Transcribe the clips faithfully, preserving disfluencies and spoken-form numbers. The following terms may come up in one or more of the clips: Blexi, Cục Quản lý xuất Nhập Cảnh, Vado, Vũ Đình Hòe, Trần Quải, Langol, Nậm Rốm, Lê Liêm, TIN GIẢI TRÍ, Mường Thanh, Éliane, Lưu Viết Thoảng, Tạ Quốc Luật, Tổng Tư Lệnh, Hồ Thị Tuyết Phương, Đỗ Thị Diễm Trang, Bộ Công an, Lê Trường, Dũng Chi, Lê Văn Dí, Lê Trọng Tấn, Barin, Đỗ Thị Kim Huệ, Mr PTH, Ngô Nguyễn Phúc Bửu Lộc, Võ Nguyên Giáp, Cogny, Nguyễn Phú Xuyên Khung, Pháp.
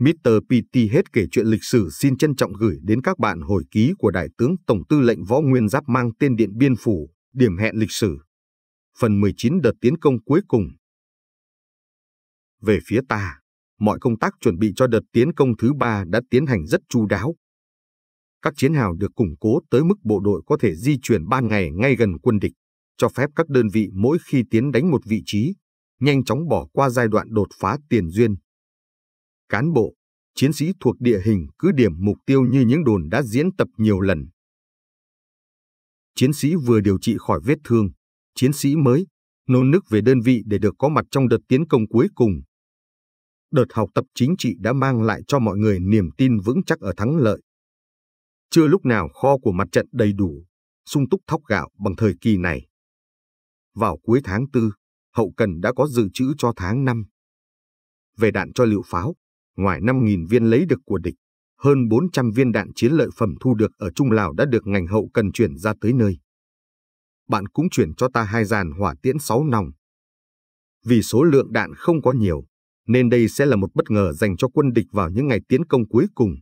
mít tơ pê tê hát kể chuyện lịch sử xin trân trọng gửi đến các bạn hồi ký của Đại tướng Tổng tư lệnh Võ Nguyên Giáp mang tên Điện Biên Phủ, điểm hẹn lịch sử. Phần mười chín đợt tiến công cuối cùng. Về phía ta, mọi công tác chuẩn bị cho đợt tiến công thứ ba đã tiến hành rất chu đáo. Các chiến hào được củng cố tới mức bộ đội có thể di chuyển ban ngày ngay gần quân địch, cho phép các đơn vị mỗi khi tiến đánh một vị trí, nhanh chóng bỏ qua giai đoạn đột phá tiền duyên. Cán bộ, chiến sĩ thuộc địa hình cứ điểm mục tiêu như những đồn đã diễn tập nhiều lần. Chiến sĩ vừa điều trị khỏi vết thương, chiến sĩ mới, nôn nức về đơn vị để được có mặt trong đợt tiến công cuối cùng. Đợt học tập chính trị đã mang lại cho mọi người niềm tin vững chắc ở thắng lợi. Chưa lúc nào kho của mặt trận đầy đủ, sung túc thóc gạo bằng thời kỳ này. Vào cuối tháng tư, hậu cần đã có dự trữ cho tháng năm. Về đạn cho lựu pháo, ngoài năm nghìn viên lấy được của địch, hơn bốn trăm viên đạn chiến lợi phẩm thu được ở Trung Lào đã được ngành hậu cần chuyển ra tới nơi. Bạn cũng chuyển cho ta hai dàn hỏa tiễn sáu nòng. Vì số lượng đạn không có nhiều, nên đây sẽ là một bất ngờ dành cho quân địch vào những ngày tiến công cuối cùng.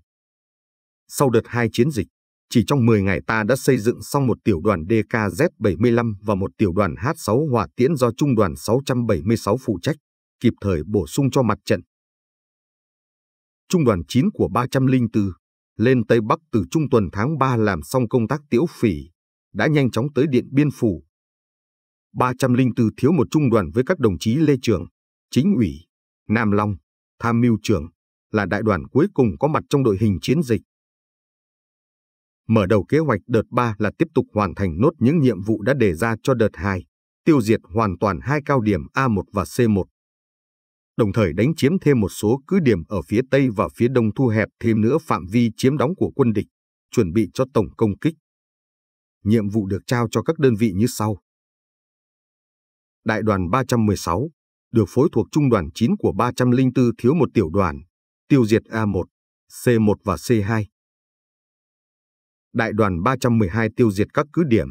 Sau đợt hai chiến dịch, chỉ trong mười ngày ta đã xây dựng xong một tiểu đoàn đê ca dét bảy mươi lăm và một tiểu đoàn hát sáu hỏa tiễn do Trung đoàn sáu trăm bảy mươi sáu phụ trách, kịp thời bổ sung cho mặt trận. Trung đoàn chín của ba không bốn lên Tây Bắc từ trung tuần tháng ba làm xong công tác tiễu phỉ, đã nhanh chóng tới Điện Biên Phủ. ba không bốn thiếu một trung đoàn với các đồng chí Lê Trường, Chính ủy, Nam Long, Tham mưu trưởng, là đại đoàn cuối cùng có mặt trong đội hình chiến dịch. Mở đầu kế hoạch đợt ba là tiếp tục hoàn thành nốt những nhiệm vụ đã đề ra cho đợt hai, tiêu diệt hoàn toàn hai cao điểm A một và C một. Đồng thời đánh chiếm thêm một số cứ điểm ở phía Tây và phía Đông, thu hẹp thêm nữa phạm vi chiếm đóng của quân địch, chuẩn bị cho tổng công kích. Nhiệm vụ được trao cho các đơn vị như sau. Đại đoàn ba một sáu, được phối thuộc Trung đoàn chín của ba không bốn thiếu một tiểu đoàn, tiêu diệt A một, C một và C hai. Đại đoàn ba một hai tiêu diệt các cứ điểm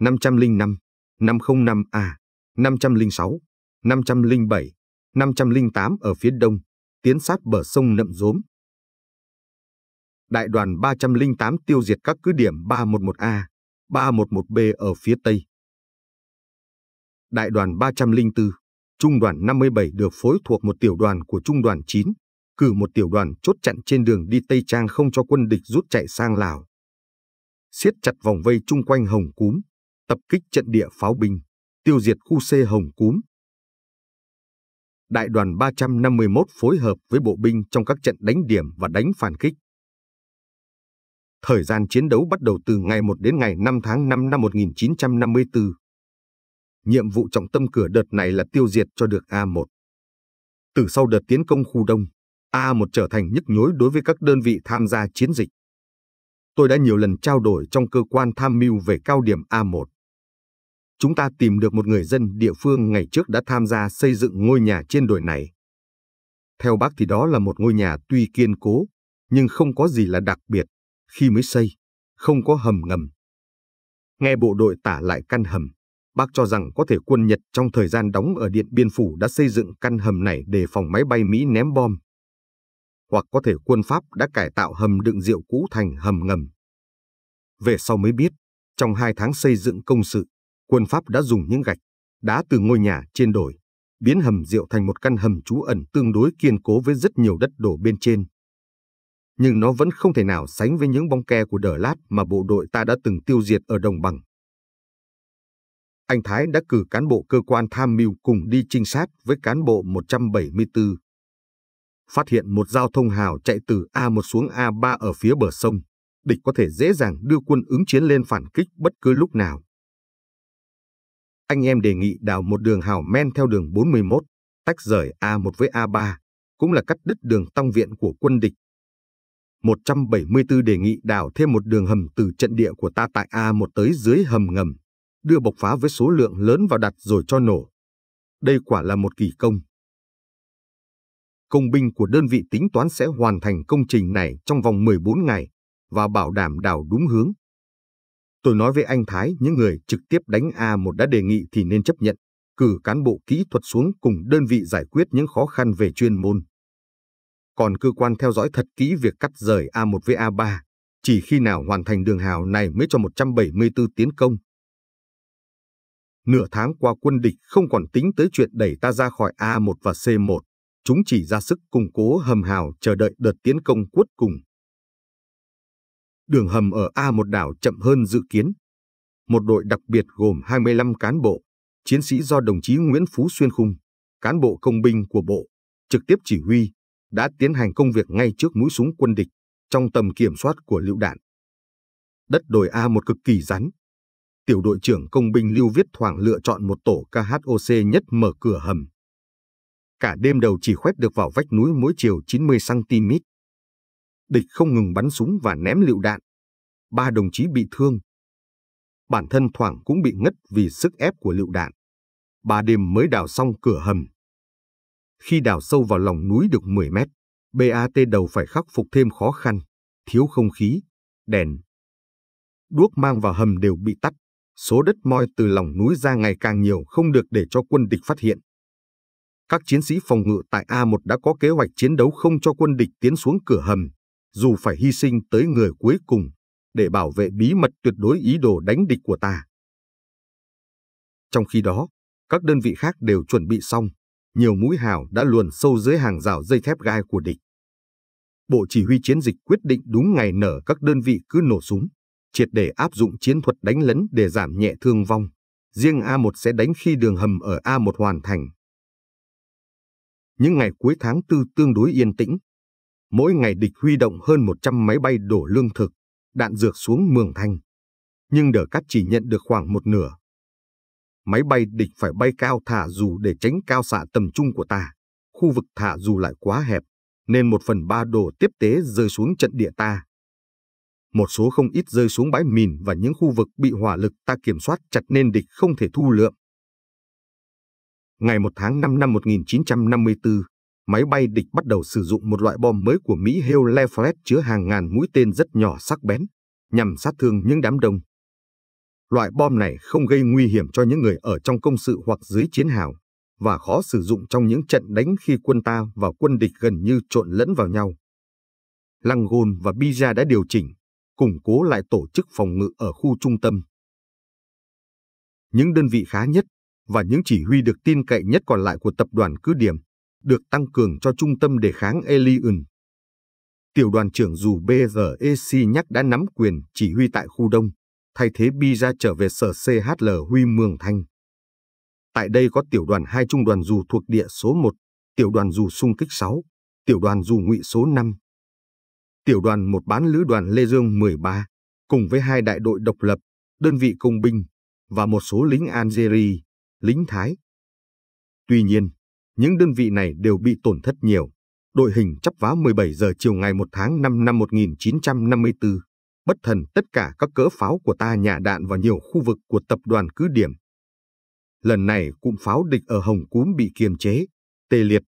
năm không năm, năm không năm A, năm không sáu, năm không bảy, năm không tám ở phía đông, tiến sát bờ sông Nậm Rốm. Đại đoàn ba không tám tiêu diệt các cứ điểm ba một một A, ba một một B ở phía tây. Đại đoàn ba không bốn, Trung đoàn năm mươi bảy được phối thuộc một tiểu đoàn của Trung đoàn chín, cử một tiểu đoàn chốt chặn trên đường đi Tây Trang không cho quân địch rút chạy sang Lào. Siết chặt vòng vây chung quanh Hồng Cúm, tập kích trận địa pháo binh, tiêu diệt khu C Hồng Cúm. Đại đoàn ba năm mốt phối hợp với bộ binh trong các trận đánh điểm và đánh phản kích. Thời gian chiến đấu bắt đầu từ ngày một đến ngày năm tháng năm năm một nghìn chín trăm năm mươi tư. Nhiệm vụ trọng tâm cửa đợt này là tiêu diệt cho được A một. Từ sau đợt tiến công khu Đông, A một trở thành nhức nhối đối với các đơn vị tham gia chiến dịch. Tôi đã nhiều lần trao đổi trong cơ quan tham mưu về cao điểm A một. Chúng ta tìm được một người dân địa phương ngày trước đã tham gia xây dựng ngôi nhà trên đồi này. Theo bác thì đó là một ngôi nhà tuy kiên cố, nhưng không có gì là đặc biệt. Khi mới xây, không có hầm ngầm. Nghe bộ đội tả lại căn hầm, bác cho rằng có thể quân Nhật trong thời gian đóng ở Điện Biên Phủ đã xây dựng căn hầm này để phòng máy bay Mỹ ném bom. Hoặc có thể quân Pháp đã cải tạo hầm đựng rượu cũ thành hầm ngầm. Về sau mới biết, trong hai tháng xây dựng công sự, quân Pháp đã dùng những gạch, đá từ ngôi nhà trên đồi, biến hầm rượu thành một căn hầm trú ẩn tương đối kiên cố với rất nhiều đất đổ bên trên. Nhưng nó vẫn không thể nào sánh với những bong ke của Đờ Lát mà bộ đội ta đã từng tiêu diệt ở Đồng Bằng. Anh Thái đã cử cán bộ cơ quan tham mưu cùng đi trinh sát với cán bộ một trăm bảy mươi tư. Phát hiện một giao thông hào chạy từ A một xuống A ba ở phía bờ sông, địch có thể dễ dàng đưa quân ứng chiến lên phản kích bất cứ lúc nào. Anh em đề nghị đào một đường hào men theo đường bốn mươi mốt, tách rời A một với A ba, cũng là cắt đứt đường tăng viện của quân địch. một trăm bảy mươi tư đề nghị đào thêm một đường hầm từ trận địa của ta tại A một tới dưới hầm ngầm, đưa bộc phá với số lượng lớn vào đặt rồi cho nổ. Đây quả là một kỳ công. Công binh của đơn vị tính toán sẽ hoàn thành công trình này trong vòng mười bốn ngày và bảo đảm đào đúng hướng. Tôi nói với anh Thái những người trực tiếp đánh A một đã đề nghị thì nên chấp nhận, cử cán bộ kỹ thuật xuống cùng đơn vị giải quyết những khó khăn về chuyên môn. còn cơ quan theo dõi thật kỹ việc cắt rời A một với A ba, chỉ khi nào hoàn thành đường hào này mới cho một trăm bảy mươi tư tiến công. Nửa tháng qua quân địch không còn tính tới chuyện đẩy ta ra khỏi A một và C một, chúng chỉ ra sức củng cố hầm hào chờ đợi đợt tiến công cuối cùng. Đường hầm ở A một đảo chậm hơn dự kiến. Một đội đặc biệt gồm hai mươi lăm cán bộ, chiến sĩ do đồng chí Nguyễn Phú Xuyên Khung, cán bộ công binh của bộ, trực tiếp chỉ huy, đã tiến hành công việc ngay trước mũi súng quân địch, trong tầm kiểm soát của lựu đạn. Đất đồi A một cực kỳ rắn. Tiểu đội trưởng công binh Lưu Viết Thoảng lựa chọn một tổ ca hát ô xê nhất mở cửa hầm. Cả đêm đầu chỉ khoét được vào vách núi mỗi chiều chín mươi xăng-ti-mét. Địch không ngừng bắn súng và ném lựu đạn. Ba đồng chí bị thương. Bản thân Thoảng cũng bị ngất vì sức ép của lựu đạn. Ba đêm mới đào xong cửa hầm. Khi đào sâu vào lòng núi được mười mét, bát đầu phải khắc phục thêm khó khăn, thiếu không khí, đèn. Đuốc mang vào hầm đều bị tắt, số đất moi từ lòng núi ra ngày càng nhiều không được để cho quân địch phát hiện. Các chiến sĩ phòng ngự tại A một đã có kế hoạch chiến đấu không cho quân địch tiến xuống cửa hầm, dù phải hy sinh tới người cuối cùng, để bảo vệ bí mật tuyệt đối ý đồ đánh địch của ta. Trong khi đó, các đơn vị khác đều chuẩn bị xong, nhiều mũi hào đã luồn sâu dưới hàng rào dây thép gai của địch. Bộ chỉ huy chiến dịch quyết định đúng ngày nở các đơn vị cứ nổ súng, triệt để áp dụng chiến thuật đánh lấn để giảm nhẹ thương vong. Riêng A một sẽ đánh khi đường hầm ở A một hoàn thành. Những ngày cuối tháng tư tương đối yên tĩnh. Mỗi ngày địch huy động hơn một trăm máy bay đổ lương thực, đạn dược xuống Mường Thanh. Nhưng De Castries chỉ nhận được khoảng một nửa. Máy bay địch phải bay cao thả dù để tránh cao xạ tầm trung của ta. Khu vực thả dù lại quá hẹp, nên một phần ba đồ tiếp tế rơi xuống trận địa ta. Một số không ít rơi xuống bãi mìn và những khu vực bị hỏa lực ta kiểm soát chặt nên địch không thể thu lượm. Ngày mùng một tháng năm năm một nghìn chín trăm năm mươi tư, máy bay địch bắt đầu sử dụng một loại bom mới của Mỹ Heu Lefferts chứa hàng ngàn mũi tên rất nhỏ sắc bén, nhằm sát thương những đám đông. Loại bom này không gây nguy hiểm cho những người ở trong công sự hoặc dưới chiến hào, và khó sử dụng trong những trận đánh khi quân ta và quân địch gần như trộn lẫn vào nhau. Langol và Biza đã điều chỉnh, củng cố lại tổ chức phòng ngự ở khu trung tâm. Những đơn vị khá nhất và những chỉ huy được tin cậy nhất còn lại của tập đoàn cứ điểm được tăng cường cho trung tâm đề kháng Éliane. Tiểu đoàn trưởng dù Blexi nhắc đã nắm quyền chỉ huy tại khu đông, thay thế Biza trở về sở C H L Huy Mường Thanh. Tại đây có tiểu đoàn hai trung đoàn dù thuộc địa số một, tiểu đoàn dù xung kích sáu, tiểu đoàn dù ngụy số năm. Tiểu đoàn một bán lữ đoàn Lê Dương mười ba, cùng với hai đại đội độc lập, đơn vị công binh, và một số lính Algeria, lính Thái. Tuy nhiên, những đơn vị này đều bị tổn thất nhiều. Đội hình chắp vá mười bảy giờ chiều ngày mùng một tháng năm năm một nghìn chín trăm năm mươi tư, bất thần tất cả các cỡ pháo của ta nhả đạn vào nhiều khu vực của tập đoàn cứ điểm. Lần này cụm pháo địch ở Hồng Cúm bị kiềm chế, tê liệt.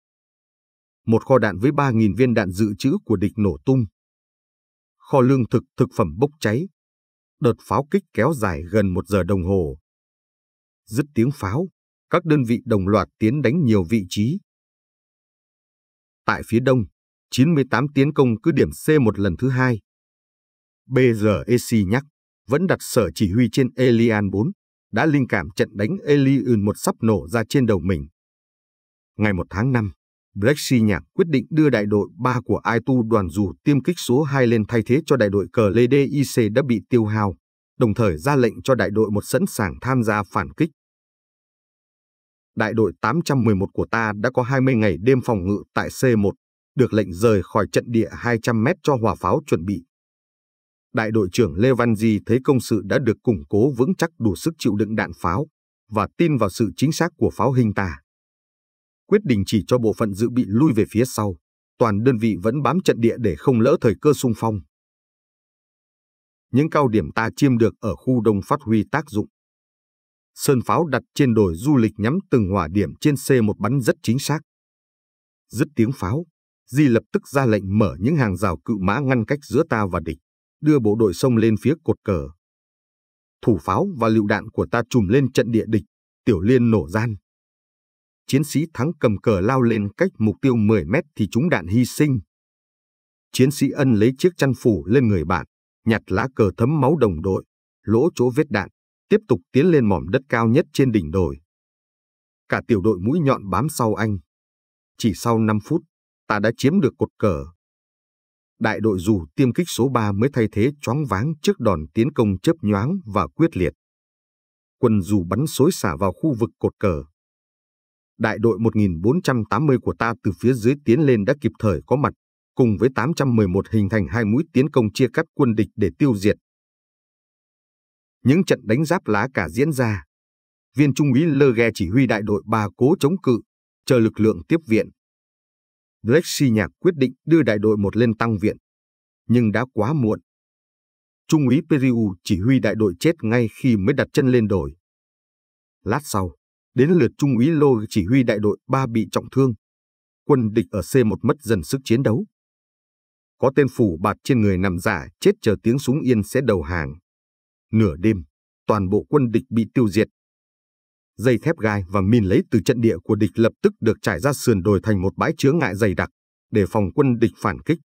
Một kho đạn với ba nghìn viên đạn dự trữ của địch nổ tung. Kho lương thực thực phẩm bốc cháy. Đợt pháo kích kéo dài gần một giờ đồng hồ. Dứt tiếng pháo, các đơn vị đồng loạt tiến đánh nhiều vị trí. Tại phía đông, chín mươi tám tiến công cứ điểm C một lần thứ hai. Blexi nhắc, vẫn đặt sở chỉ huy trên Éliane bốn, đã linh cảm trận đánh Éliane một sắp nổ ra trên đầu mình. Ngày mùng một tháng năm, Blexi nhạc quyết định đưa đại đội ba của i hai đoàn dù tiêm kích số hai lên thay thế cho đại đội cờ lê đê i xê đã bị tiêu hao, đồng thời ra lệnh cho đại đội một sẵn sàng tham gia phản kích. Đại đội tám trăm mười một của ta đã có hai mươi ngày đêm phòng ngự tại C một, được lệnh rời khỏi trận địa hai trăm mét cho hỏa pháo chuẩn bị. Đại đội trưởng Lê Văn Dí thấy công sự đã được củng cố vững chắc đủ sức chịu đựng đạn pháo và tin vào sự chính xác của pháo hình ta. Quyết định chỉ cho bộ phận dự bị lui về phía sau, toàn đơn vị vẫn bám trận địa để không lỡ thời cơ xung phong. Những cao điểm ta chiêm được ở khu đông phát huy tác dụng. Sơn pháo đặt trên đồi du lịch nhắm từng hỏa điểm trên C một bắn rất chính xác. Dứt tiếng pháo, Di lập tức ra lệnh mở những hàng rào cự mã ngăn cách giữa ta và địch, đưa bộ đội xông lên phía cột cờ. Thủ pháo và lựu đạn của ta trùm lên trận địa địch, tiểu liên nổ gian. Chiến sĩ Thắng cầm cờ lao lên cách mục tiêu mười mét thì trúng đạn hy sinh, Chiến sĩ Ân lấy chiếc chăn phủ lên người bạn, nhặt lá cờ thấm máu đồng đội, lỗ chỗ vết đạn, tiếp tục tiến lên mỏm đất cao nhất trên đỉnh đồi. Cả tiểu đội mũi nhọn bám sau anh. Chỉ sau năm phút, ta đã chiếm được cột cờ. Đại đội dù tiêm kích số ba mới thay thế choáng váng trước đòn tiến công chớp nhoáng và quyết liệt. Quân dù bắn xối xả vào khu vực cột cờ. Đại đội một nghìn bốn trăm tám mươi của ta từ phía dưới tiến lên đã kịp thời có mặt, cùng với tám trăm mười một hình thành hai mũi tiến công chia cắt quân địch để tiêu diệt. Những trận đánh giáp lá cả diễn ra. Viên trung úy Lơ Ghe chỉ huy đại đội ba cố chống cự, chờ lực lượng tiếp viện. Blexi Nhạc quyết định đưa đại đội một lên tăng viện, nhưng đã quá muộn. Trung úy Periu chỉ huy đại đội chết ngay khi mới đặt chân lên đồi. Lát sau, đến lượt Trung úy Lô chỉ huy đại đội ba bị trọng thương. Quân địch ở xê một mất dần sức chiến đấu. Có tên phủ bạt trên người nằm giả chết chờ tiếng súng yên sẽ đầu hàng. Nửa đêm, toàn bộ quân địch bị tiêu diệt. Dây thép gai và min lấy từ trận địa của địch lập tức được trải ra sườn đồi thành một bãi chướng ngại dày đặc, để phòng quân địch phản kích.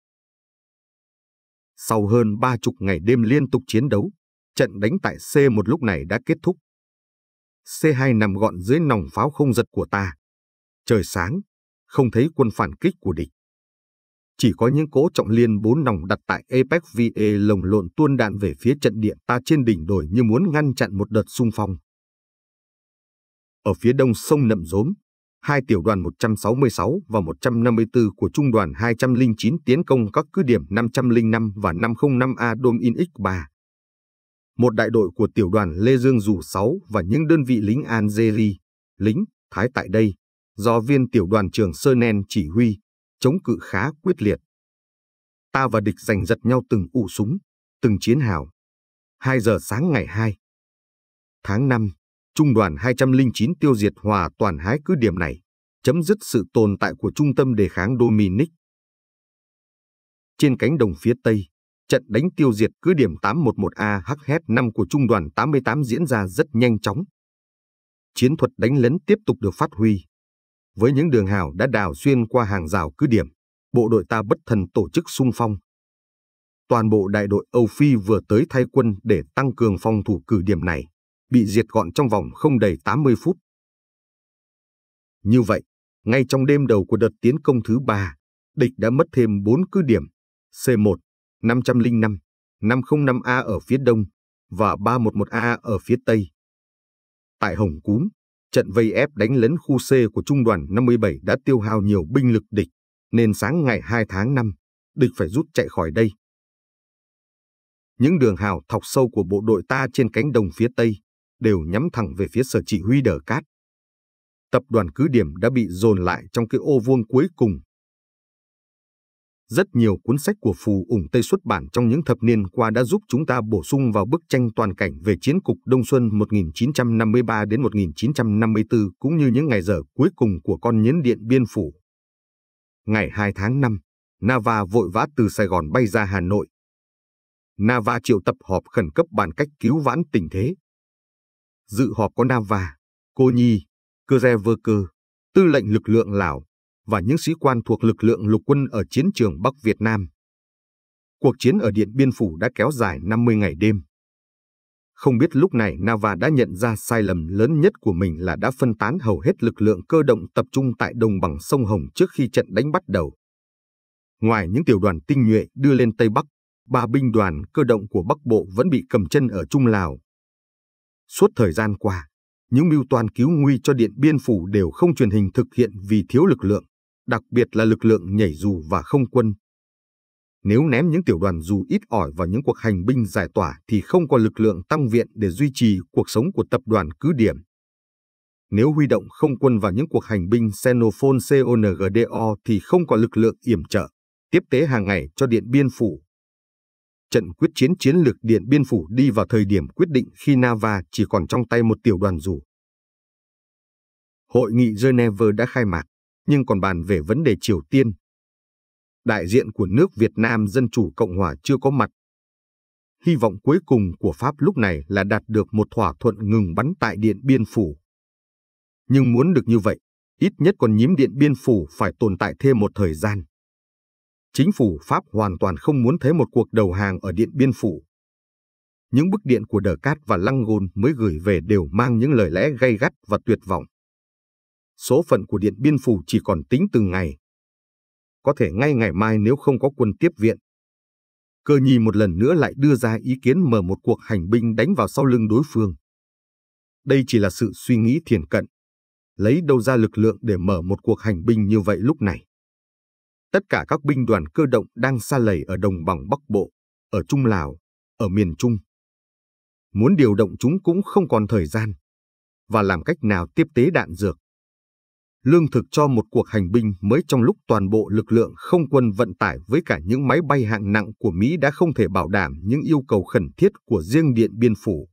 Sau hơn ba chục ngày đêm liên tục chiến đấu, trận đánh tại xê một lúc này đã kết thúc. xê hai nằm gọn dưới nòng pháo không giật của ta. Trời sáng, không thấy quân phản kích của địch. Chỉ có những cỗ trọng liên bốn nòng đặt tại Apex vê a lồng lộn tuôn đạn về phía trận địa ta trên đỉnh đồi như muốn ngăn chặn một đợt xung phong. Ở phía đông sông Nậm Rốm, hai tiểu đoàn một trăm sáu mươi sáu và một trăm năm mươi tư của trung đoàn hai không chín tiến công các cứ điểm năm không năm và năm không năm A Dom In X ba. Một đại đội của tiểu đoàn Lê Dương dù sáu và những đơn vị lính Algeria, lính Thái tại đây, do viên tiểu đoàn trưởng Sernen chỉ huy, chống cự khá quyết liệt. Ta và địch giành giật nhau từng ụ súng, từng chiến hào. hai giờ sáng ngày hai tháng năm, Trung đoàn hai không chín tiêu diệt hòa toàn hái cứ điểm này, chấm dứt sự tồn tại của trung tâm đề kháng Dominic. Trên cánh đồng phía tây, trận đánh tiêu diệt cứ điểm tám một một A H năm của trung đoàn tám mươi tám diễn ra rất nhanh chóng. Chiến thuật đánh lấn tiếp tục được phát huy. Với những đường hào đã đào xuyên qua hàng rào cứ điểm, bộ đội ta bất thần tổ chức xung phong. Toàn bộ đại đội Âu Phi vừa tới thay quân để tăng cường phòng thủ cứ điểm này, bị diệt gọn trong vòng không đầy tám mươi phút. Như vậy, ngay trong đêm đầu của đợt tiến công thứ ba, địch đã mất thêm bốn cứ điểm, xê một, năm không năm, năm không năm A ở phía đông và ba một một A ở phía tây. Tại Hồng Cúm, trận vây ép đánh lấn khu C của trung đoàn năm mươi bảy đã tiêu hao nhiều binh lực địch, nên sáng ngày hai tháng năm, địch phải rút chạy khỏi đây. Những đường hào thọc sâu của bộ đội ta trên cánh đồng phía tây đều nhắm thẳng về phía sở chỉ huy Đờ Cát. Tập đoàn cứ điểm đã bị dồn lại trong cái ô vuông cuối cùng. Rất nhiều cuốn sách của Phù ủng Tây xuất bản trong những thập niên qua đã giúp chúng ta bổ sung vào bức tranh toàn cảnh về chiến cục Đông Xuân một nghìn chín trăm năm mươi ba đến một nghìn chín trăm năm mươi tư cũng như những ngày giờ cuối cùng của con nhến Điện Biên Phủ. Ngày hai tháng năm, Navarre vội vã từ Sài Gòn bay ra Hà Nội. Navarre triệu tập họp khẩn cấp bàn cách cứu vãn tình thế. Dự họp có Navarre, Cogny, Cơ-re-vơ-cơ, tư lệnh lực lượng Lào và những sĩ quan thuộc lực lượng lục quân ở chiến trường Bắc Việt Nam. Cuộc chiến ở Điện Biên Phủ đã kéo dài năm mươi ngày đêm. Không biết lúc này Navarre đã nhận ra sai lầm lớn nhất của mình là đã phân tán hầu hết lực lượng cơ động tập trung tại đồng bằng sông Hồng trước khi trận đánh bắt đầu. Ngoài những tiểu đoàn tinh nhuệ đưa lên Tây Bắc, ba binh đoàn cơ động của Bắc Bộ vẫn bị cầm chân ở Trung Lào. Suốt thời gian qua, những mưu toan cứu nguy cho Điện Biên Phủ đều không truyền hình thực hiện vì thiếu lực lượng, đặc biệt là lực lượng nhảy dù và không quân. Nếu ném những tiểu đoàn dù ít ỏi vào những cuộc hành binh giải tỏa thì không có lực lượng tăng viện để duy trì cuộc sống của tập đoàn cứ điểm. Nếu huy động không quân vào những cuộc hành binh xenophon CONGDO thì không có lực lượng yểm trợ, tiếp tế hàng ngày cho Điện Biên Phủ. Trận quyết chiến chiến lược Điện Biên Phủ đi vào thời điểm quyết định khi Navarre chỉ còn trong tay một tiểu đoàn dù. Hội nghị Geneva đã khai mạc, nhưng còn bàn về vấn đề Triều Tiên. Đại diện của nước Việt Nam Dân Chủ Cộng Hòa chưa có mặt. Hy vọng cuối cùng của Pháp lúc này là đạt được một thỏa thuận ngừng bắn tại Điện Biên Phủ. Nhưng muốn được như vậy, ít nhất còn nhím Điện Biên Phủ phải tồn tại thêm một thời gian. chính phủ Pháp hoàn toàn không muốn thấy một cuộc đầu hàng ở Điện Biên Phủ. Những bức điện của De Castries và Langol mới gửi về đều mang những lời lẽ gay gắt và tuyệt vọng. Số phận của Điện Biên Phủ chỉ còn tính từng ngày. Có thể ngay ngày mai nếu không có quân tiếp viện. Cogny một lần nữa lại đưa ra ý kiến mở một cuộc hành binh đánh vào sau lưng đối phương. Đây chỉ là sự suy nghĩ thiển cận. Lấy đâu ra lực lượng để mở một cuộc hành binh như vậy lúc này? Tất cả các binh đoàn cơ động đang sa lầy ở đồng bằng Bắc Bộ, ở Trung Lào, ở miền Trung. Muốn điều động chúng cũng không còn thời gian. Và làm cách nào tiếp tế đạn dược? Lương thực cho một cuộc hành binh mới trong lúc toàn bộ lực lượng không quân vận tải với cả những máy bay hạng nặng của Mỹ đã không thể bảo đảm những yêu cầu khẩn thiết của riêng Điện Biên Phủ.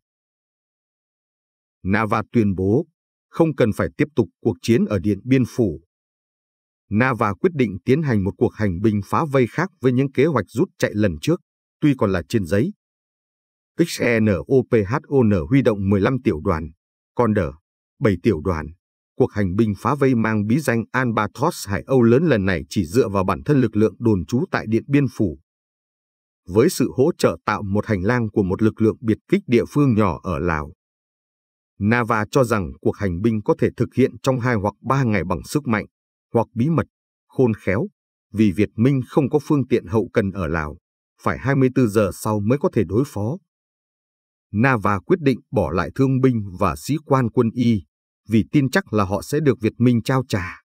Navarre tuyên bố không cần phải tiếp tục cuộc chiến ở Điện Biên Phủ. Navarre quyết định tiến hành một cuộc hành binh phá vây khác với những kế hoạch rút chạy lần trước, tuy còn là trên giấy. Xenophon huy động mười lăm tiểu đoàn, còn Đờ, bảy tiểu đoàn. Cuộc hành binh phá vây mang bí danh Albatros Hải Âu lớn lần này chỉ dựa vào bản thân lực lượng đồn trú tại Điện Biên Phủ. Với sự hỗ trợ tạo một hành lang của một lực lượng biệt kích địa phương nhỏ ở Lào. Navarre cho rằng cuộc hành binh có thể thực hiện trong hai hoặc ba ngày bằng sức mạnh, hoặc bí mật, khôn khéo, vì Việt Minh không có phương tiện hậu cần ở Lào, phải hai mươi tư giờ sau mới có thể đối phó. Navarre quyết định bỏ lại thương binh và sĩ quan quân y, vì tin chắc là họ sẽ được Việt Minh trao trả.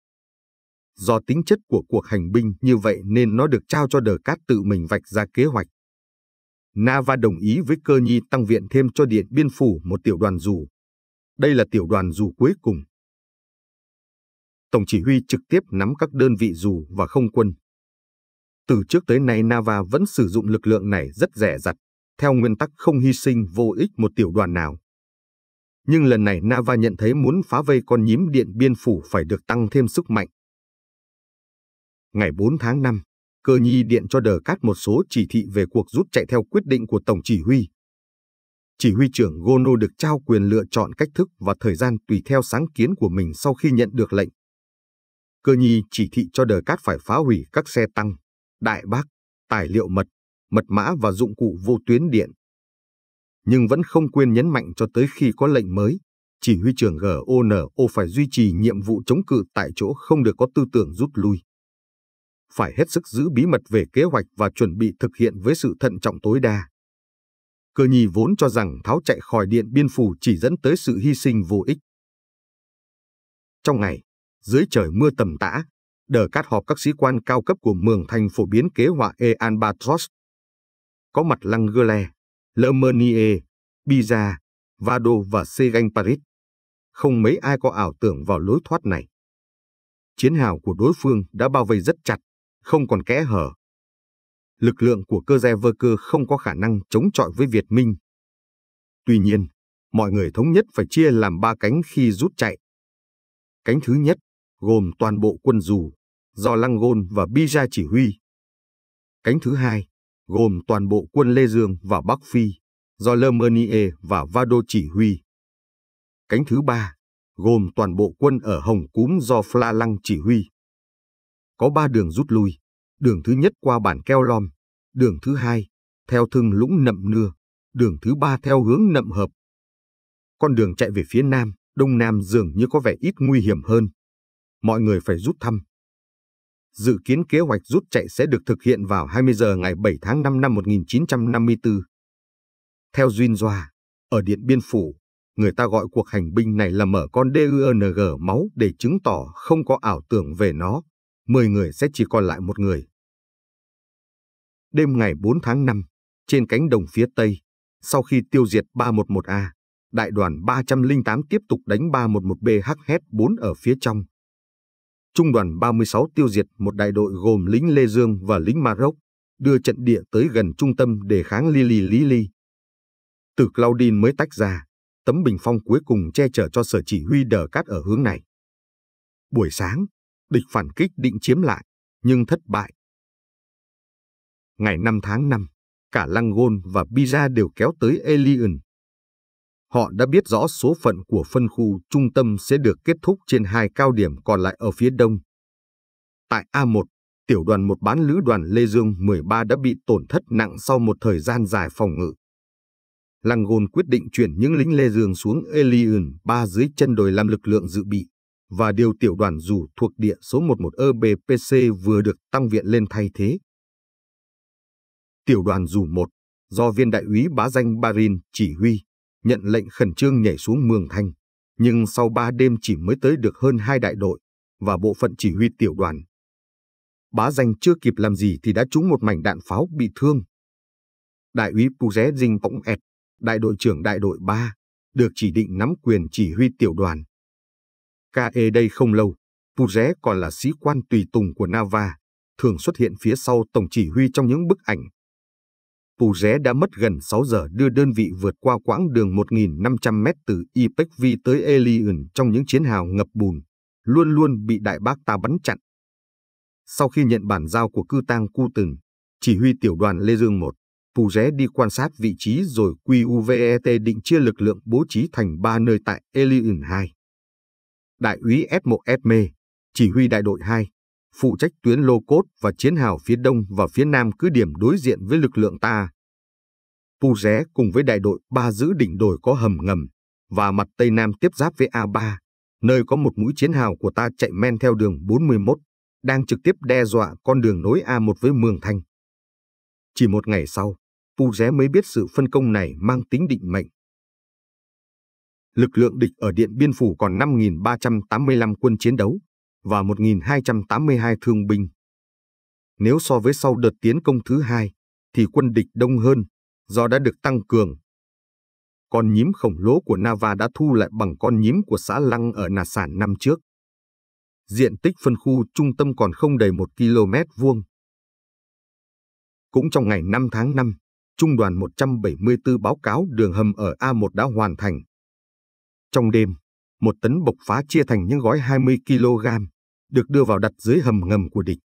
Do tính chất của cuộc hành binh như vậy nên nó được trao cho De Castries tự mình vạch ra kế hoạch. Navarre đồng ý với Cogny tăng viện thêm cho Điện Biên Phủ một tiểu đoàn dù. Đây là tiểu đoàn dù cuối cùng. Tổng chỉ huy trực tiếp nắm các đơn vị dù và không quân. Từ trước tới nay Navarre vẫn sử dụng lực lượng này rất dè dặt, theo nguyên tắc không hy sinh vô ích một tiểu đoàn nào. Nhưng lần này Navarre nhận thấy muốn phá vây con nhím Điện Biên Phủ phải được tăng thêm sức mạnh. Ngày bốn tháng năm, Cogny điện cho De Castries một số chỉ thị về cuộc rút chạy theo quyết định của Tổng chỉ huy. Chỉ huy trưởng Gono được trao quyền lựa chọn cách thức và thời gian tùy theo sáng kiến của mình sau khi nhận được lệnh. Cogny chỉ thị cho De Castries phải phá hủy các xe tăng, đại bác, tài liệu mật, mật mã và dụng cụ vô tuyến điện. Nhưng vẫn không quên nhấn mạnh cho tới khi có lệnh mới, chỉ huy trưởng Gono phải duy trì nhiệm vụ chống cự tại chỗ, không được có tư tưởng rút lui. Phải hết sức giữ bí mật về kế hoạch và chuẩn bị thực hiện với sự thận trọng tối đa. Cogny vốn cho rằng tháo chạy khỏi Điện Biên Phủ chỉ dẫn tới sự hy sinh vô ích. Trong ngày, dưới trời mưa tầm tã, De Castries họp các sĩ quan cao cấp của Mường Thanh phổ biến kế hoạch Albatros. Có mặt Langol, Lemeunier, Biza, Vado và Segan Paris. Không mấy ai có ảo tưởng vào lối thoát này. Chiến hào của đối phương đã bao vây rất chặt, không còn kẽ hở. Lực lượng của cơ giê vơ cơ không có khả năng chống chọi với Việt Minh. Tuy nhiên, mọi người thống nhất phải chia làm ba cánh khi rút chạy. Cánh thứ nhất gồm toàn bộ quân dù, do Langol và Biza chỉ huy. Cánh thứ hai gồm toàn bộ quân Lê Dương và Bắc Phi, do Lemeunier và Vado chỉ huy. Cánh thứ ba gồm toàn bộ quân ở Hồng Cúm do Pla Lăng chỉ huy. Có ba đường rút lui. Đường thứ nhất qua bản Keo Lom, đường thứ hai theo thung lũng Nậm Nưa, đường thứ ba theo hướng Nậm Hợp. Con đường chạy về phía nam, đông nam dường như có vẻ ít nguy hiểm hơn. Mọi người phải rút thăm. Dự kiến kế hoạch rút chạy sẽ được thực hiện vào hai mươi giờ ngày bảy tháng năm năm một nghìn chín trăm năm mươi tư. Theo Duyên Doa, ở Điện Biên Phủ, người ta gọi cuộc hành binh này là mở con đê u en giê máu để chứng tỏ không có ảo tưởng về nó. Mười người sẽ chỉ còn lại một người. Đêm ngày bốn tháng năm, trên cánh đồng phía Tây, sau khi tiêu diệt ba một một A, đại đoàn ba không tám tiếp tục đánh ba một một B H bốn ở phía trong. Trung đoàn ba mươi sáu tiêu diệt một đại đội gồm lính Lê Dương và lính Maroc, đưa trận địa tới gần trung tâm đề kháng Lili Lili. Từ Claudine mới tách ra, tấm bình phong cuối cùng che chở cho sở chỉ huy De Castries ở hướng này. Buổi sáng, địch phản kích định chiếm lại, nhưng thất bại. Ngày năm tháng năm, cả Langol và Biza đều kéo tới Éliane. Họ đã biết rõ số phận của phân khu trung tâm sẽ được kết thúc trên hai cao điểm còn lại ở phía đông. Tại A một, tiểu đoàn một bán lữ đoàn Lê Dương mười ba đã bị tổn thất nặng sau một thời gian dài phòng ngự. Langol quyết định chuyển những lính Lê Dương xuống Éliane ba dưới chân đồi làm lực lượng dự bị và điều tiểu đoàn dù thuộc địa số mười một e bê pê xê vừa được tăng viện lên thay thế. Tiểu đoàn dù một, do viên đại úy bá danh Barin chỉ huy, nhận lệnh khẩn trương nhảy xuống Mường Thanh, nhưng sau ba đêm chỉ mới tới được hơn hai đại đội và bộ phận chỉ huy tiểu đoàn. Bá danh chưa kịp làm gì thì đã trúng một mảnh đạn pháo bị thương. Đại úy Pouget dinh võng ẹt, đại đội trưởng đại đội ba, được chỉ định nắm quyền chỉ huy tiểu đoàn. Ke đây không lâu, Pouget còn là sĩ quan tùy tùng của Navarre, thường xuất hiện phía sau tổng chỉ huy trong những bức ảnh. Pouget đã mất gần sáu giờ đưa đơn vị vượt qua quãng đường một nghìn năm trăm mét từ Ypecvi tới Éliane trong những chiến hào ngập bùn, luôn luôn bị đại bác ta bắn chặn. Sau khi nhận bản giao của cư tang Cu Từng, chỉ huy tiểu đoàn Lê Dương một, Pouget đi quan sát vị trí rồi Quvet định chia lực lượng bố trí thành ba nơi tại Éliane hai. Đại úy ép một Esme, chỉ huy đại đội hai, phụ trách tuyến Lô Cốt và chiến hào phía đông và phía nam cứ điểm đối diện với lực lượng ta. Pouget cùng với đại đội ba giữ đỉnh đồi có hầm ngầm và mặt tây nam tiếp giáp với A ba, nơi có một mũi chiến hào của ta chạy men theo đường bốn mươi mốt, đang trực tiếp đe dọa con đường nối A một với Mường Thanh. Chỉ một ngày sau, Pouget mới biết sự phân công này mang tính định mệnh. Lực lượng địch ở Điện Biên Phủ còn năm nghìn ba trăm tám mươi lăm quân chiến đấu và một nghìn hai trăm tám mươi hai thương binh. Nếu so với sau đợt tiến công thứ hai, thì quân địch đông hơn, do đã được tăng cường. Con nhím khổng lồ của Navarre đã thu lại bằng con nhím của xã Lăng ở Nà Sản năm trước. Diện tích phân khu trung tâm còn không đầy một km vuông. Cũng trong ngày năm tháng năm, Trung đoàn một trăm bảy mươi tư báo cáo đường hầm ở A một đã hoàn thành. Trong đêm, một tấn bộc phá chia thành những gói hai mươi ki lô gam, được đưa vào đặt dưới hầm ngầm của địch.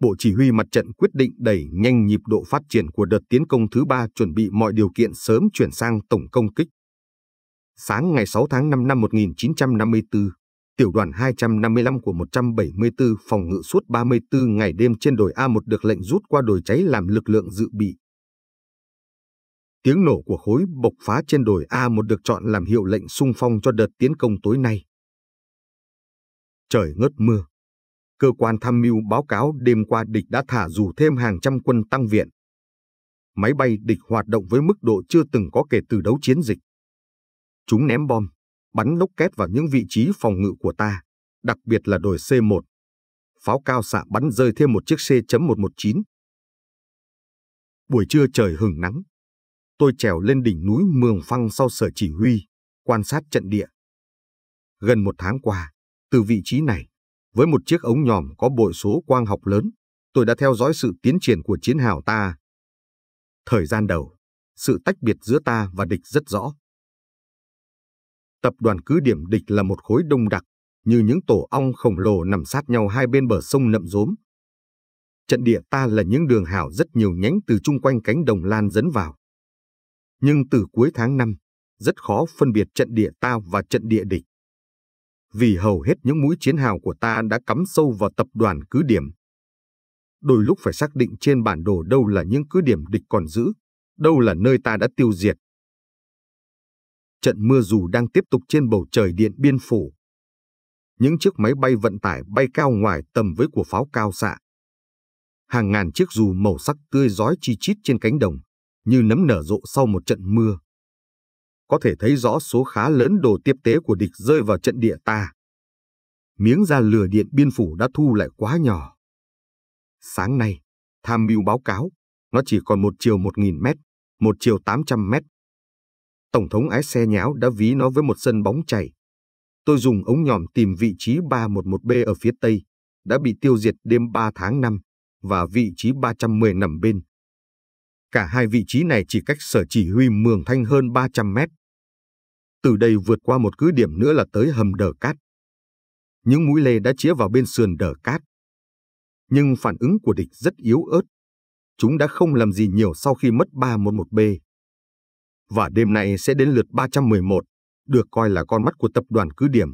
Bộ chỉ huy mặt trận quyết định đẩy nhanh nhịp độ phát triển của đợt tiến công thứ ba, chuẩn bị mọi điều kiện sớm chuyển sang tổng công kích. Sáng ngày sáu tháng năm năm một nghìn chín trăm năm mươi tư, tiểu đoàn hai trăm năm mươi lăm của một trăm bảy mươi tư phòng ngự suốt ba mươi tư ngày đêm trên đồi A một được lệnh rút qua đồi cháy làm lực lượng dự bị. Tiếng nổ của khối bộc phá trên đồi A một được chọn làm hiệu lệnh xung phong cho đợt tiến công tối nay. Trời ngớt mưa. Cơ quan tham mưu báo cáo đêm qua địch đã thả dù thêm hàng trăm quân tăng viện. Máy bay địch hoạt động với mức độ chưa từng có kể từ đấu chiến dịch. Chúng ném bom, bắn rocket vào những vị trí phòng ngự của ta, đặc biệt là đồi C một. Pháo cao xạ bắn rơi thêm một chiếc C một một chín. Buổi trưa trời hừng nắng. Tôi trèo lên đỉnh núi Mường Phăng sau sở chỉ huy, quan sát trận địa. Gần một tháng qua, từ vị trí này, với một chiếc ống nhòm có bội số quang học lớn, tôi đã theo dõi sự tiến triển của chiến hào ta. Thời gian đầu, sự tách biệt giữa ta và địch rất rõ. Tập đoàn cứ điểm địch là một khối đông đặc, như những tổ ong khổng lồ nằm sát nhau hai bên bờ sông Nậm Rốm. Trận địa ta là những đường hào rất nhiều nhánh từ chung quanh cánh đồng lan dẫn vào. Nhưng từ cuối tháng năm, rất khó phân biệt trận địa ta và trận địa địch. Vì hầu hết những mũi chiến hào của ta đã cắm sâu vào tập đoàn cứ điểm. Đôi lúc phải xác định trên bản đồ đâu là những cứ điểm địch còn giữ, đâu là nơi ta đã tiêu diệt. Trận mưa dù đang tiếp tục trên bầu trời Điện Biên Phủ. Những chiếc máy bay vận tải bay cao ngoài tầm với của pháo cao xạ. Hàng ngàn chiếc dù màu sắc tươi rói chi chít trên cánh đồng, như nấm nở rộ sau một trận mưa. Có thể thấy rõ số khá lớn đồ tiếp tế của địch rơi vào trận địa ta. Miếng da lừa Điện Biên Phủ đã thu lại quá nhỏ. Sáng nay, tham mưu báo cáo, nó chỉ còn một chiều một nghìn mét, một chiều tám trăm mét. Tổng thống Ái Xe Nháo đã ví nó với một sân bóng chày. Tôi dùng ống nhòm tìm vị trí ba một một B ở phía tây, đã bị tiêu diệt đêm ba tháng năm, và vị trí ba trăm mười nằm bên. Cả hai vị trí này chỉ cách sở chỉ huy Mường Thanh hơn ba trăm mét. Từ đây vượt qua một cứ điểm nữa là tới hầm De Castries. Những mũi lê đã chĩa vào bên sườn De Castries. Nhưng phản ứng của địch rất yếu ớt. Chúng đã không làm gì nhiều sau khi mất ba một một B. Và đêm nay sẽ đến lượt ba trăm mười một, được coi là con mắt của tập đoàn cứ điểm.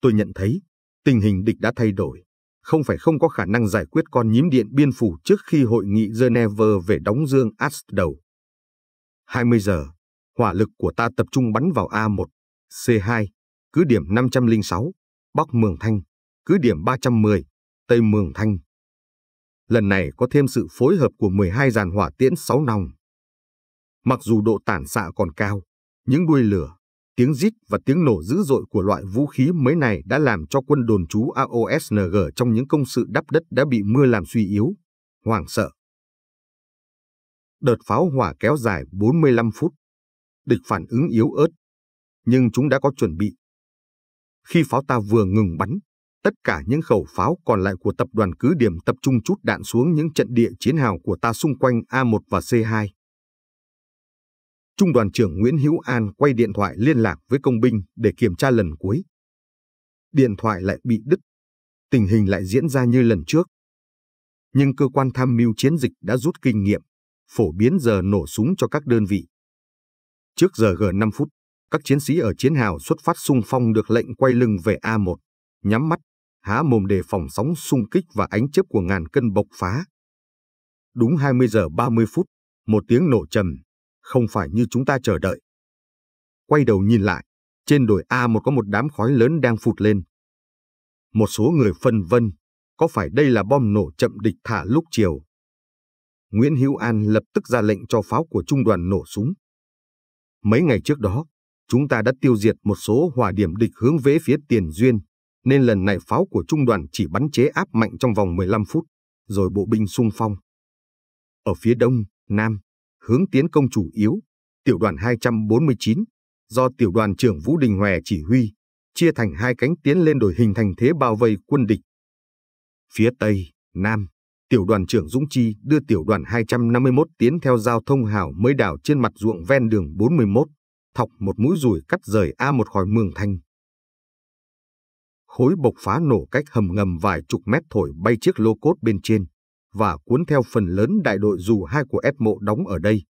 Tôi nhận thấy, Tình hình địch đã thay đổi, không phải không có khả năng giải quyết con nhím Điện Biên Phủ trước khi hội nghị Geneva về đóng dương Ast đầu. hai mươi giờ, hỏa lực của ta tập trung bắn vào A một, C hai, cứ điểm năm trăm lẻ sáu, Bắc Mường Thanh, cứ điểm ba trăm mười, Tây Mường Thanh. Lần này có thêm sự phối hợp của mười hai dàn hỏa tiễn sáu nòng. Mặc dù độ tản xạ còn cao, những đuôi lửa, tiếng rít và tiếng nổ dữ dội của loại vũ khí mới này đã làm cho quân đồn trú a o ét en giê trong những công sự đắp đất đã bị mưa làm suy yếu, hoảng sợ. Đợt pháo hỏa kéo dài bốn mươi lăm phút. Địch phản ứng yếu ớt, nhưng chúng đã có chuẩn bị. Khi pháo ta vừa ngừng bắn, tất cả những khẩu pháo còn lại của tập đoàn cứ điểm tập trung trút đạn xuống những trận địa chiến hào của ta xung quanh A một và C hai. Trung đoàn trưởng Nguyễn Hữu An quay điện thoại liên lạc với công binh để kiểm tra lần cuối. Điện thoại lại bị đứt, tình hình lại diễn ra như lần trước. Nhưng cơ quan tham mưu chiến dịch đã rút kinh nghiệm, phổ biến giờ nổ súng cho các đơn vị. Trước giờ G năm phút, các chiến sĩ ở chiến hào xuất phát xung phong được lệnh quay lưng về A một, nhắm mắt, há mồm đề phòng sóng xung kích và ánh chớp của ngàn cân bộc phá. Đúng hai mươi giờ ba mươi phút, một tiếng nổ trầm, không phải như chúng ta chờ đợi. Quay đầu nhìn lại, trên đồi A một có một đám khói lớn đang phụt lên. Một số người phân vân, có phải đây là bom nổ chậm địch thả lúc chiều? Nguyễn Hữu An lập tức ra lệnh cho pháo của trung đoàn nổ súng. Mấy ngày trước đó, chúng ta đã tiêu diệt một số hỏa điểm địch hướng về phía Tiền Duyên, nên lần này pháo của trung đoàn chỉ bắn chế áp mạnh trong vòng mười lăm phút, rồi bộ binh xung phong. Ở phía đông, nam, hướng tiến công chủ yếu, tiểu đoàn hai trăm bốn mươi chín, do tiểu đoàn trưởng Vũ Đình Hòe chỉ huy, chia thành hai cánh tiến lên đồi hình thành thế bao vây quân địch. Phía tây, nam, tiểu đoàn trưởng Dũng Chi đưa tiểu đoàn hai trăm năm mươi mốt tiến theo giao thông hào mới đảo trên mặt ruộng ven đường bốn mươi mốt, thọc một mũi dùi cắt rời A một khỏi Mường Thanh. Khối bộc phá nổ cách hầm ngầm vài chục mét thổi bay chiếc lô cốt bên trên và cuốn theo phần lớn đại đội dù hai của F-mộ đóng ở đây.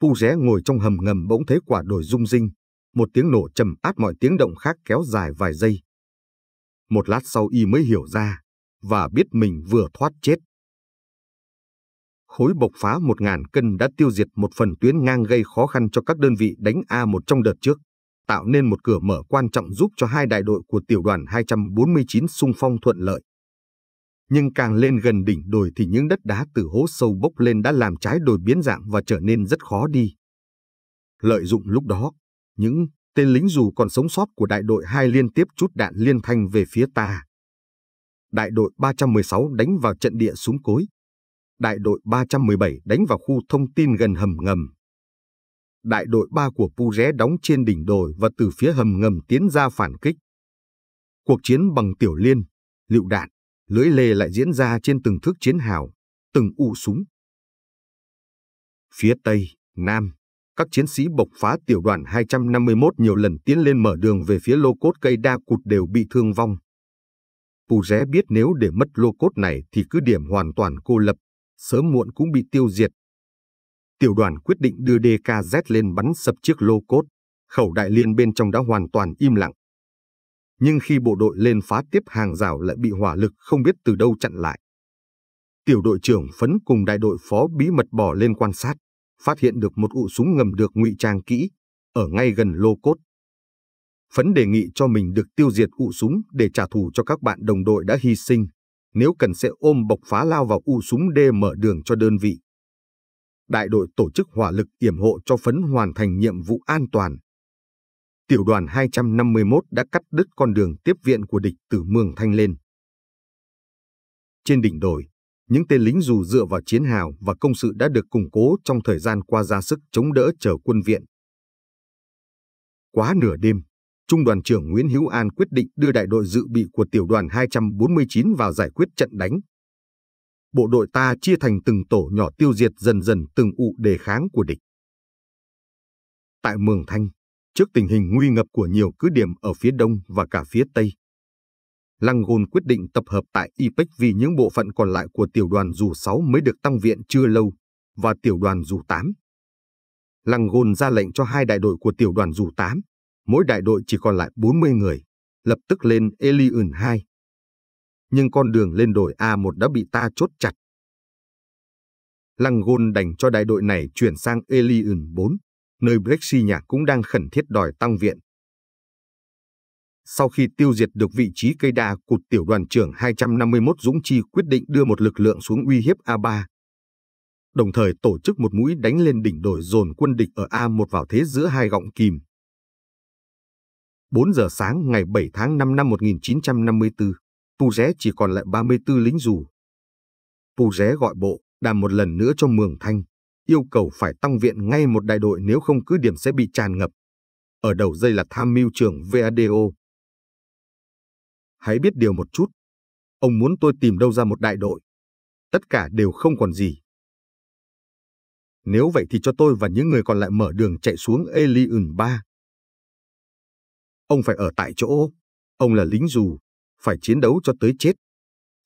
Pouget ngồi trong hầm ngầm bỗng thấy quả đồi rung rinh, một tiếng nổ trầm át mọi tiếng động khác kéo dài vài giây. Một lát sau y mới hiểu ra và biết mình vừa thoát chết. Khối bộc phá một ngàn cân đã tiêu diệt một phần tuyến ngang gây khó khăn cho các đơn vị đánh A một trong đợt trước, tạo nên một cửa mở quan trọng giúp cho hai đại đội của tiểu đoàn hai trăm bốn mươi chín xung phong thuận lợi. Nhưng càng lên gần đỉnh đồi thì những đất đá từ hố sâu bốc lên đã làm trái đồi biến dạng và trở nên rất khó đi. Lợi dụng lúc đó, những tên lính dù còn sống sót của đại đội hai liên tiếp trút đạn liên thanh về phía ta. Đại đội ba trăm mười sáu đánh vào trận địa Súng Cối. Đại đội ba trăm mười bảy đánh vào khu thông tin gần hầm ngầm. Đại đội ba của Pouget đóng trên đỉnh đồi và từ phía hầm ngầm tiến ra phản kích. Cuộc chiến bằng tiểu liên, lựu đạn, lưỡi lê lại diễn ra trên từng thước chiến hào, từng ụ súng. Phía tây, nam, các chiến sĩ bộc phá tiểu đoàn hai trăm năm mươi mốt nhiều lần tiến lên mở đường về phía lô cốt cây đa cụt đều bị thương vong. Pouget biết nếu để mất lô cốt này thì cứ điểm hoàn toàn cô lập, sớm muộn cũng bị tiêu diệt. Tiểu đoàn quyết định đưa đê ca dét lên bắn sập chiếc lô cốt, khẩu đại liên bên trong đã hoàn toàn im lặng. Nhưng khi bộ đội lên phá tiếp hàng rào lại bị hỏa lực không biết từ đâu chặn lại. Tiểu đội trưởng Phấn cùng đại đội phó bí mật bỏ lên quan sát, phát hiện được một ụ súng ngầm được ngụy trang kỹ, ở ngay gần lô cốt. Phấn đề nghị cho mình được tiêu diệt ụ súng để trả thù cho các bạn đồng đội đã hy sinh, nếu cần sẽ ôm bộc phá lao vào ụ súng để mở đường cho đơn vị. Đại đội tổ chức hỏa lực yểm hộ cho Phấn hoàn thành nhiệm vụ an toàn. Tiểu đoàn hai trăm năm mươi mốt đã cắt đứt con đường tiếp viện của địch từ Mường Thanh lên. Trên đỉnh đồi, những tên lính dù dựa vào chiến hào và công sự đã được củng cố trong thời gian qua ra sức chống đỡ chờ quân viện. Quá nửa đêm, Trung đoàn trưởng Nguyễn Hữu An quyết định đưa đại đội dự bị của tiểu đoàn hai trăm bốn mươi chín vào giải quyết trận đánh. Bộ đội ta chia thành từng tổ nhỏ tiêu diệt dần dần từng ụ đề kháng của địch. Tại Mường Thanh, trước tình hình nguy ngập của nhiều cứ điểm ở phía đông và cả phía tây, Langol quyết định tập hợp tại i pếch vì những bộ phận còn lại của tiểu đoàn dù sáu mới được tăng viện chưa lâu và tiểu đoàn dù tám. Langol ra lệnh cho hai đại đội của tiểu đoàn dù tám, mỗi đại đội chỉ còn lại bốn mươi người, lập tức lên Éliane hai. Nhưng con đường lên đồi A một đã bị ta chốt chặt. Langol đành cho đại đội này chuyển sang Éliane bốn, nơi Blexi nhà cũng đang khẩn thiết đòi tăng viện. Sau khi tiêu diệt được vị trí cây đa cụt, tiểu đoàn trưởng hai trăm năm mươi mốt Dũng Chi quyết định đưa một lực lượng xuống uy hiếp A ba. Đồng thời tổ chức một mũi đánh lên đỉnh đồi dồn quân địch ở A một vào thế giữa hai gọng kìm. bốn giờ sáng ngày bảy tháng năm năm một nghìn chín trăm năm mươi tư, Pouget chỉ còn lại ba mươi tư lính dù. Pouget gọi bộ đàm một lần nữa cho Mường Thanh, yêu cầu phải tăng viện ngay một đại đội, nếu không cứ điểm sẽ bị tràn ngập. Ở đầu dây là tham mưu trưởng Vado. Hãy biết điều một chút, ông muốn tôi tìm đâu ra một đại đội? Tất cả đều không còn gì. Nếu vậy thì cho tôi và những người còn lại mở đường chạy xuống Éliane ba. Ông phải ở tại chỗ, ông là lính dù, phải chiến đấu cho tới chết,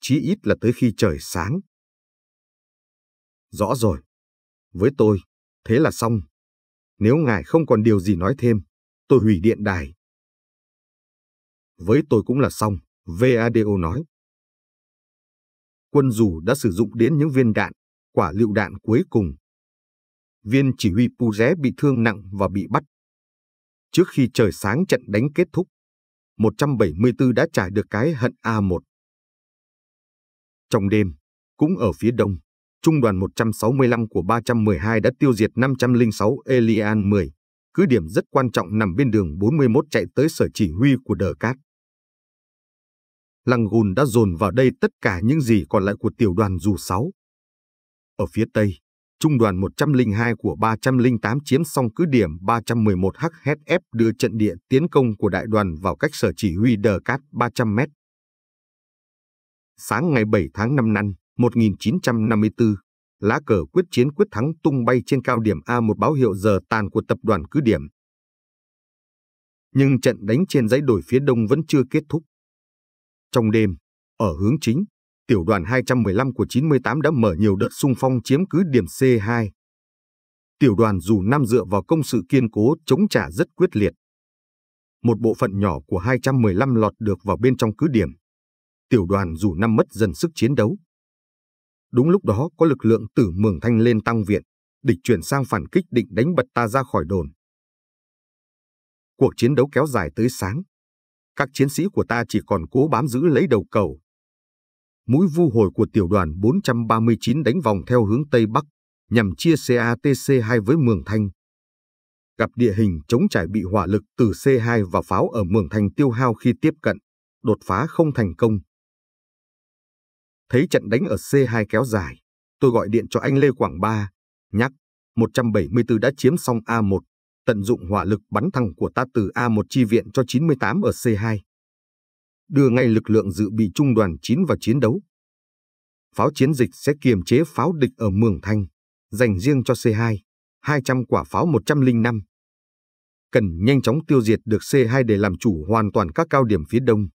chí ít là tới khi trời sáng. Rõ rồi, với tôi, thế là xong. Nếu ngài không còn điều gì nói thêm, tôi hủy điện đài. Với tôi cũng là xong, Vado nói. Quân dù đã sử dụng đến những viên đạn, quả lựu đạn cuối cùng. Viên chỉ huy Pouget bị thương nặng và bị bắt. Trước khi trời sáng trận đánh kết thúc, một trăm bảy mươi tư đã trải được cái hận A một. Trong đêm, cũng ở phía đông, trung đoàn một trăm sáu mươi lăm của ba trăm mười hai đã tiêu diệt năm trăm lẻ sáu Éliane mười, cứ điểm rất quan trọng nằm bên đường bốn mươi mốt chạy tới sở chỉ huy của De Castries. Langol đã dồn vào đây tất cả những gì còn lại của tiểu đoàn dù sáu. Ở phía tây, trung đoàn một trăm lẻ hai của ba trăm lẻ tám chiếm xong cứ điểm ba trăm mười một H F, đưa trận địa tiến công của đại đoàn vào cách sở chỉ huy De Castries ba trăm mét. Sáng ngày bảy tháng năm năm một nghìn chín trăm năm mươi tư, lá cờ quyết chiến quyết thắng tung bay trên cao điểm A một, báo hiệu giờ tàn của tập đoàn cứ điểm. Nhưng trận đánh trên dãy đồi phía đông vẫn chưa kết thúc. Trong đêm, ở hướng chính, tiểu đoàn hai trăm mười lăm của chín mươi tám đã mở nhiều đợt xung phong chiếm cứ điểm C hai. Tiểu đoàn dù năm dựa vào công sự kiên cố chống trả rất quyết liệt. Một bộ phận nhỏ của hai trăm mười lăm lọt được vào bên trong cứ điểm. Tiểu đoàn dù năm mất dần sức chiến đấu. Đúng lúc đó có lực lượng từ Mường Thanh lên tăng viện, địch chuyển sang phản kích định đánh bật ta ra khỏi đồn. Cuộc chiến đấu kéo dài tới sáng. Các chiến sĩ của ta chỉ còn cố bám giữ lấy đầu cầu. Mũi vu hồi của tiểu đoàn bốn trăm ba mươi chín đánh vòng theo hướng Tây Bắc, nhằm chia C A T C hai với Mường Thanh. Gặp địa hình chống trải bị hỏa lực từ C hai và pháo ở Mường Thanh tiêu hao khi tiếp cận, đột phá không thành công. Thấy trận đánh ở C hai kéo dài, tôi gọi điện cho anh Lê Quảng Ba, nhắc một trăm bảy mươi tư đã chiếm xong A một, tận dụng hỏa lực bắn thẳng của ta từ A một chi viện cho chín mươi tám ở C hai. Đưa ngay lực lượng dự bị trung đoàn chín vào chiến đấu. Pháo chiến dịch sẽ kiềm chế pháo địch ở Mường Thanh, dành riêng cho C hai, hai trăm quả pháo một trăm lẻ năm. Cần nhanh chóng tiêu diệt được C hai để làm chủ hoàn toàn các cao điểm phía đông.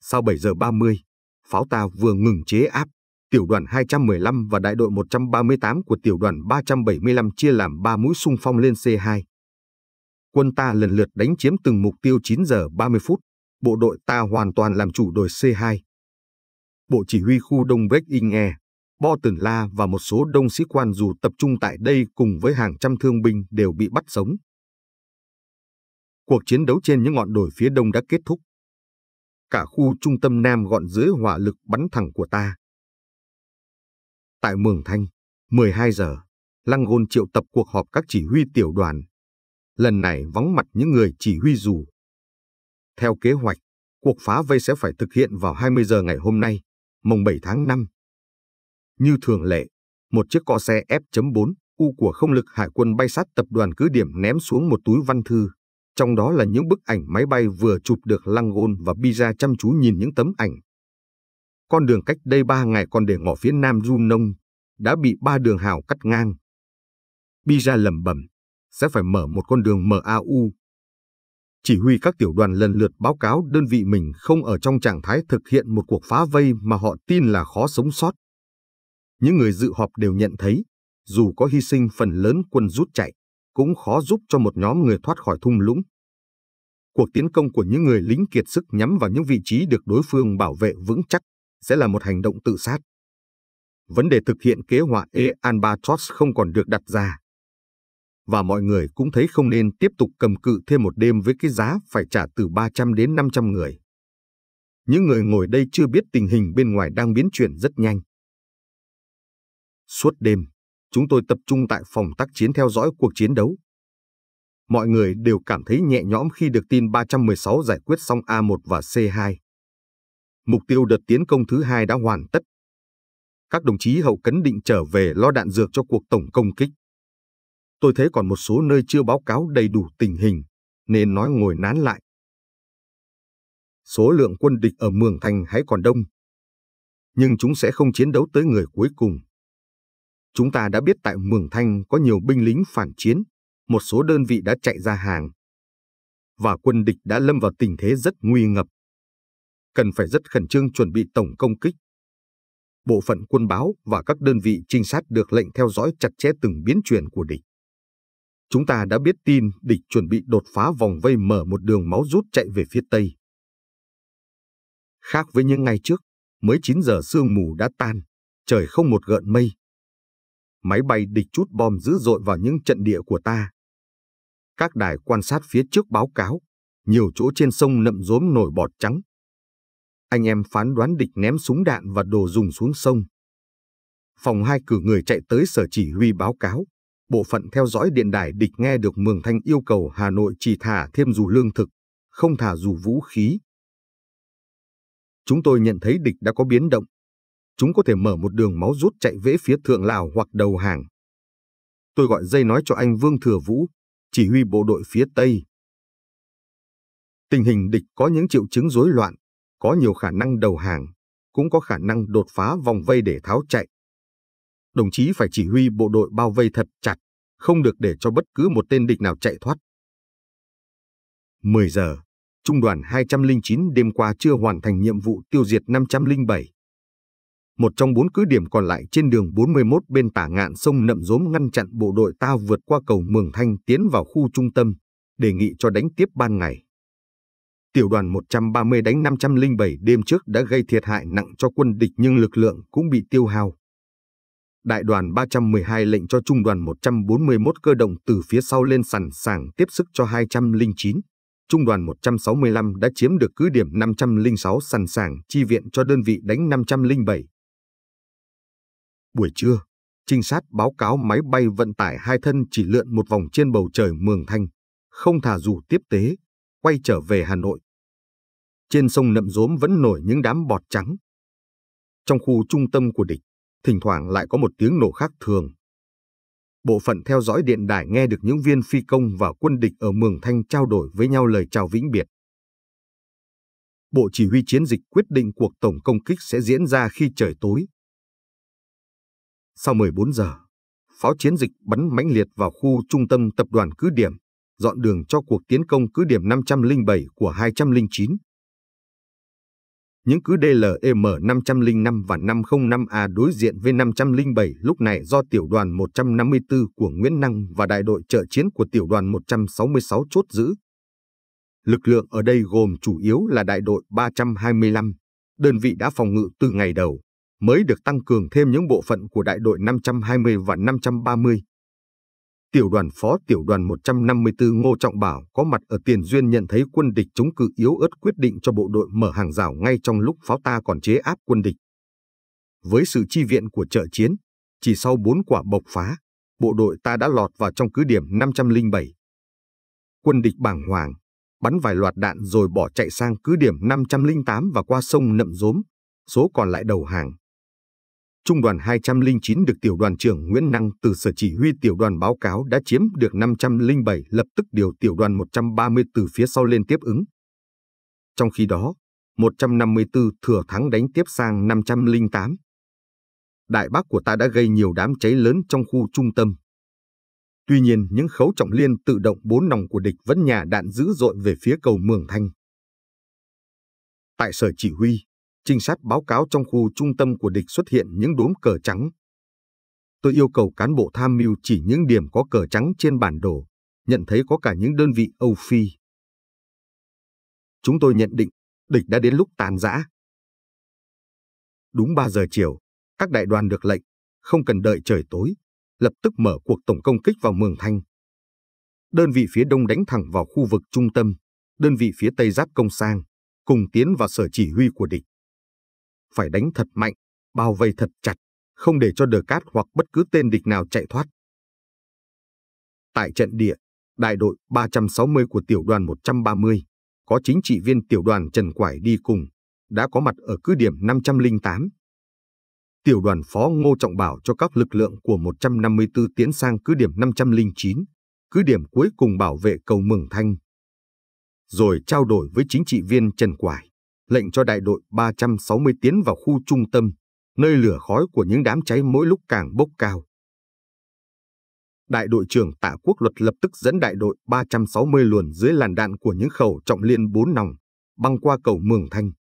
Sau bảy giờ ba mươi, pháo ta vừa ngừng chế áp, tiểu đoàn hai trăm mười lăm và đại đội một trăm ba mươi tám của tiểu đoàn ba trăm bảy mươi lăm chia làm ba mũi xung phong lên C hai. Quân ta lần lượt đánh chiếm từng mục tiêu. Chín giờ ba mươi phút, bộ đội ta hoàn toàn làm chủ đồi C hai. Bộ chỉ huy khu Đông Blexi, Bo Tần La và một số đông sĩ quan dù tập trung tại đây cùng với hàng trăm thương binh đều bị bắt sống. Cuộc chiến đấu trên những ngọn đồi phía đông đã kết thúc. Cả khu trung tâm Nam gọn dưới hỏa lực bắn thẳng của ta. Tại Mường Thanh, mười hai giờ, Langol triệu tập cuộc họp các chỉ huy tiểu đoàn. Lần này vắng mặt những người chỉ huy dù. Theo kế hoạch, cuộc phá vây sẽ phải thực hiện vào hai mươi giờ ngày hôm nay, mùng bảy tháng năm. Như thường lệ, một chiếc cò xe F chấm bốn U của không lực hải quân bay sát tập đoàn cứ điểm, ném xuống một túi văn thư. Trong đó là những bức ảnh máy bay vừa chụp được. Langol và Biza chăm chú nhìn những tấm ảnh. Con đường cách đây ba ngày còn để ngỏ phía Nam Junong đã bị ba đường hào cắt ngang. Biza lẩm bẩm, sẽ phải mở một con đường M A U. Chỉ huy các tiểu đoàn lần lượt báo cáo đơn vị mình không ở trong trạng thái thực hiện một cuộc phá vây mà họ tin là khó sống sót. Những người dự họp đều nhận thấy, dù có hy sinh phần lớn quân rút chạy, cũng khó giúp cho một nhóm người thoát khỏi thung lũng. cuộc tiến công của những người lính kiệt sức nhắm vào những vị trí được đối phương bảo vệ vững chắc sẽ là một hành động tự sát. Vấn đề thực hiện kế hoạch E Albatros không còn được đặt ra. Và mọi người cũng thấy không nên tiếp tục cầm cự thêm một đêm với cái giá phải trả từ ba trăm đến năm trăm người. Những người ngồi đây chưa biết tình hình bên ngoài đang biến chuyển rất nhanh. Suốt đêm, chúng tôi tập trung tại phòng tác chiến theo dõi cuộc chiến đấu. Mọi người đều cảm thấy nhẹ nhõm khi được tin ba trăm mười sáu giải quyết xong A một và C hai. Mục tiêu đợt tiến công thứ hai đã hoàn tất. Các đồng chí hậu cần định trở về lo đạn dược cho cuộc tổng công kích. Tôi thấy còn một số nơi chưa báo cáo đầy đủ tình hình, nên nói ngồi nán lại. Số lượng quân địch ở Mường Thanh hãy còn đông, nhưng chúng sẽ không chiến đấu tới người cuối cùng. Chúng ta đã biết tại Mường Thanh có nhiều binh lính phản chiến, một số đơn vị đã chạy ra hàng. Và quân địch đã lâm vào tình thế rất nguy ngập. Cần phải rất khẩn trương chuẩn bị tổng công kích. Bộ phận quân báo và các đơn vị trinh sát được lệnh theo dõi chặt chẽ từng biến chuyển của địch. Chúng ta đã biết tin địch chuẩn bị đột phá vòng vây mở một đường máu rút chạy về phía Tây. Khác với những ngày trước, mới chín giờ sương mù đã tan, trời không một gợn mây. Máy bay địch trút bom dữ dội vào những trận địa của ta. Các đài quan sát phía trước báo cáo, nhiều chỗ trên sông Nậm Rốm nổi bọt trắng. Anh em phán đoán địch ném súng đạn và đồ dùng xuống sông. Phòng hai cử người chạy tới sở chỉ huy báo cáo. Bộ phận theo dõi điện đài địch nghe được Mường Thanh yêu cầu Hà Nội chỉ thả thêm dù lương thực, không thả dù vũ khí. Chúng tôi nhận thấy địch đã có biến động. Chúng có thể mở một đường máu rút chạy về phía Thượng Lào hoặc đầu hàng. Tôi gọi dây nói cho anh Vương Thừa Vũ, chỉ huy bộ đội phía Tây. Tình hình địch có những triệu chứng rối loạn, có nhiều khả năng đầu hàng, cũng có khả năng đột phá vòng vây để tháo chạy. Đồng chí phải chỉ huy bộ đội bao vây thật chặt, không được để cho bất cứ một tên địch nào chạy thoát. mười giờ, trung đoàn hai trăm lẻ chín đêm qua chưa hoàn thành nhiệm vụ tiêu diệt năm trăm lẻ bảy. Một trong bốn cứ điểm còn lại trên đường bốn mươi mốt bên tả ngạn sông Nậm Rốm ngăn chặn bộ đội ta vượt qua cầu Mường Thanh tiến vào khu trung tâm, đề nghị cho đánh tiếp ban ngày. Tiểu đoàn một trăm ba mươi đánh năm trăm lẻ bảy đêm trước đã gây thiệt hại nặng cho quân địch nhưng lực lượng cũng bị tiêu hao. Đại đoàn ba trăm mười hai lệnh cho trung đoàn một trăm bốn mươi mốt cơ động từ phía sau lên sẵn sàng tiếp sức cho hai trăm lẻ chín. Trung đoàn một trăm sáu mươi lăm đã chiếm được cứ điểm năm trăm lẻ sáu sẵn sàng chi viện cho đơn vị đánh năm trăm lẻ bảy. Buổi trưa, trinh sát báo cáo máy bay vận tải hai thân chỉ lượn một vòng trên bầu trời Mường Thanh, không thả dù tiếp tế, quay trở về Hà Nội. Trên sông Nậm Rốm vẫn nổi những đám bọt trắng. Trong khu trung tâm của địch, thỉnh thoảng lại có một tiếng nổ khác thường. Bộ phận theo dõi điện đài nghe được những viên phi công và quân địch ở Mường Thanh trao đổi với nhau lời chào vĩnh biệt. Bộ chỉ huy chiến dịch quyết định cuộc tổng công kích sẽ diễn ra khi trời tối. Sau mười bốn giờ, pháo chiến dịch bắn mãnh liệt vào khu trung tâm tập đoàn cứ điểm, dọn đường cho cuộc tiến công cứ điểm năm trăm lẻ bảy của hai trăm lẻ chín. Những cứ đê lờ em năm trăm lẻ năm và năm không năm A đối diện với năm trăm lẻ bảy lúc này do tiểu đoàn một trăm năm mươi tư của Nguyễn Năng và đại đội trợ chiến của tiểu đoàn một trăm sáu mươi sáu chốt giữ. Lực lượng ở đây gồm chủ yếu là đại đội ba trăm hai mươi lăm, đơn vị đã phòng ngự từ ngày đầu, mới được tăng cường thêm những bộ phận của đại đội năm trăm hai mươi và năm trăm ba mươi. Tiểu đoàn phó tiểu đoàn một trăm năm mươi tư Ngô Trọng Bảo có mặt ở Tiền Duyên nhận thấy quân địch chống cự yếu ớt quyết định cho bộ đội mở hàng rào ngay trong lúc pháo ta còn chế áp quân địch. Với sự chi viện của trợ chiến, chỉ sau bốn quả bộc phá, bộ đội ta đã lọt vào trong cứ điểm năm trăm lẻ bảy. Quân địch bàng hoàng, bắn vài loạt đạn rồi bỏ chạy sang cứ điểm năm trăm lẻ tám và qua sông Nậm Rốm, số còn lại đầu hàng. Trung đoàn hai trăm lẻ chín được tiểu đoàn trưởng Nguyễn Năng từ sở chỉ huy tiểu đoàn báo cáo đã chiếm được năm trăm lẻ bảy lập tức điều tiểu đoàn một trăm ba mươi từ phía sau lên tiếp ứng. Trong khi đó, một trăm năm mươi tư thừa thắng đánh tiếp sang năm trăm lẻ tám. Đại bác của ta đã gây nhiều đám cháy lớn trong khu trung tâm. Tuy nhiên những khấu trọng liên tự động bốn nòng của địch vẫn nhả đạn dữ dội về phía cầu Mường Thanh. Tại sở chỉ huy, trinh sát báo cáo trong khu trung tâm của địch xuất hiện những đốm cờ trắng. Tôi yêu cầu cán bộ tham mưu chỉ những điểm có cờ trắng trên bản đồ, nhận thấy có cả những đơn vị Âu Phi. chúng tôi nhận định địch đã đến lúc tàn rã. Đúng ba giờ chiều, các đại đoàn được lệnh, không cần đợi trời tối, lập tức mở cuộc tổng công kích vào Mường Thanh. Đơn vị phía đông đánh thẳng vào khu vực trung tâm, đơn vị phía tây giáp công sang, cùng tiến vào sở chỉ huy của địch. Phải đánh thật mạnh, bao vây thật chặt, không để cho De Castries hoặc bất cứ tên địch nào chạy thoát. Tại trận địa, đại đội ba trăm sáu mươi của tiểu đoàn một trăm ba mươi, có chính trị viên tiểu đoàn Trần Quải đi cùng, đã có mặt ở cứ điểm năm trăm lẻ tám. Tiểu đoàn phó Ngô Trọng Bảo cho các lực lượng của một trăm năm mươi tư tiến sang cứ điểm năm trăm lẻ chín, cứ điểm cuối cùng bảo vệ cầu Mường Thanh. Rồi trao đổi với chính trị viên Trần Quải, lệnh cho đại đội ba trăm sáu mươi tiến vào khu trung tâm, nơi lửa khói của những đám cháy mỗi lúc càng bốc cao. Đại đội trưởng Tạ Quốc Luật lập tức dẫn đại đội ba trăm sáu mươi luồn dưới làn đạn của những khẩu trọng liên bốn nòng, băng qua cầu Mường Thanh.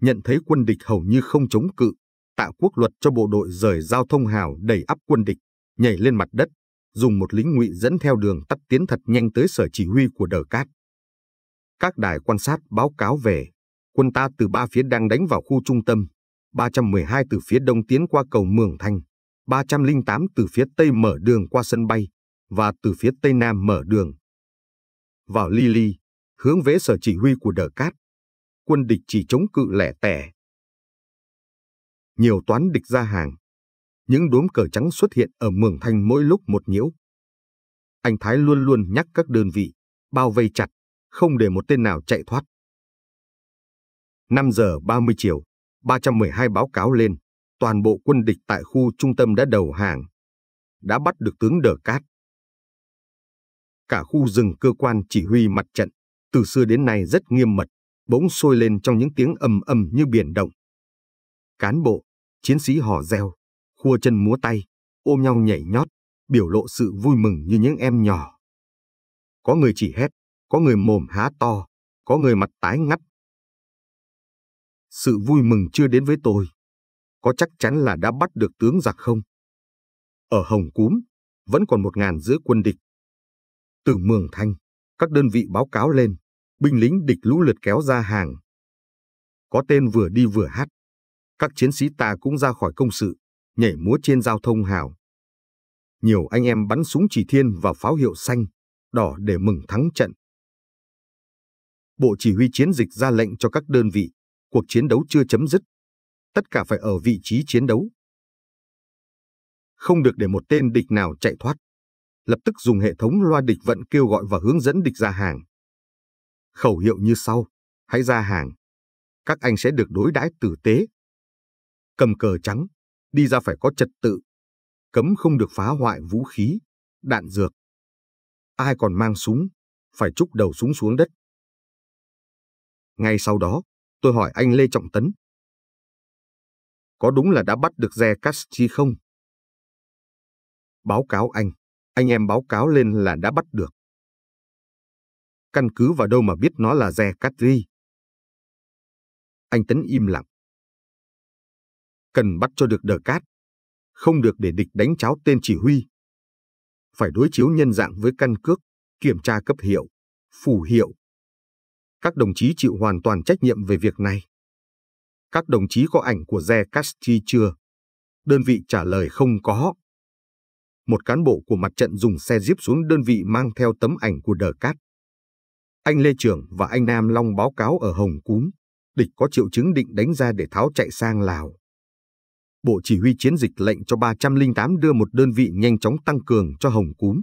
Nhận thấy quân địch hầu như không chống cự, Tạ Quốc Luật cho bộ đội rời giao thông hào đẩy ắp quân địch, nhảy lên mặt đất, dùng một lính ngụy dẫn theo đường tắt tiến thật nhanh tới sở chỉ huy của De Castries. Các đài quan sát báo cáo về, quân ta từ ba phía đang đánh vào khu trung tâm, ba trăm mười hai từ phía đông tiến qua cầu Mường Thanh, ba trăm lẻ tám từ phía tây mở đường qua sân bay, và từ phía tây nam mở đường vào Lili, hướng về sở chỉ huy của De Castries. Quân địch chỉ chống cự lẻ tẻ. Nhiều toán địch ra hàng. Những đốm cờ trắng xuất hiện ở Mường Thanh mỗi lúc một nhiễu. Anh Thái luôn luôn nhắc các đơn vị, bao vây chặt, không để một tên nào chạy thoát. năm giờ ba mươi chiều, ba trăm mười hai báo cáo lên, toàn bộ quân địch tại khu trung tâm đã đầu hàng. Đã bắt được tướng De Castries. Cả khu rừng cơ quan chỉ huy mặt trận, từ xưa đến nay rất nghiêm mật, bỗng sôi lên trong những tiếng ầm ầm như biển động. Cán bộ, chiến sĩ hò reo, khua chân múa tay, ôm nhau nhảy nhót, biểu lộ sự vui mừng như những em nhỏ. Có người chỉ hét, có người mồm há to, có người mặt tái ngắt. Sự vui mừng chưa đến với tôi. Có chắc chắn là đã bắt được tướng giặc không? Ở Hồng Cúm, vẫn còn một ngàn giữa quân địch. Từ Mường Thanh, các đơn vị báo cáo lên, binh lính địch lũ lượt kéo ra hàng. Có tên vừa đi vừa hát. Các chiến sĩ ta cũng ra khỏi công sự, nhảy múa trên giao thông hào. Nhiều anh em bắn súng chỉ thiên và pháo hiệu xanh, đỏ để mừng thắng trận. Bộ chỉ huy chiến dịch ra lệnh cho các đơn vị, cuộc chiến đấu chưa chấm dứt. Tất cả phải ở vị trí chiến đấu. Không được để một tên địch nào chạy thoát. Lập tức dùng hệ thống loa địch vận kêu gọi và hướng dẫn địch ra hàng. Khẩu hiệu như sau, hãy ra hàng. Các anh sẽ được đối đãi tử tế. Cầm cờ trắng, đi ra phải có trật tự. Cấm không được phá hoại vũ khí, đạn dược. Ai còn mang súng, phải trúc đầu súng xuống đất. Ngay sau đó, tôi hỏi anh Lê Trọng Tấn. Có đúng là đã bắt được De Castries không? Báo cáo anh, anh em báo cáo lên là đã bắt được. Căn cứ vào đâu mà biết nó là De Castries? Anh Tấn im lặng. Cần bắt cho được De Castries, không được để địch đánh cháo tên chỉ huy. Phải đối chiếu nhân dạng với căn cước, kiểm tra cấp hiệu, phù hiệu. Các đồng chí chịu hoàn toàn trách nhiệm về việc này. Các đồng chí có ảnh của De Castries chưa? Đơn vị trả lời không có. Một cán bộ của mặt trận dùng xe jeep xuống đơn vị mang theo tấm ảnh của De Castries. Anh Lê Trường và anh Nam Long báo cáo ở Hồng Cúm, địch có triệu chứng định đánh ra để tháo chạy sang Lào. Bộ chỉ huy chiến dịch lệnh cho ba trăm lẻ tám đưa một đơn vị nhanh chóng tăng cường cho Hồng Cúm,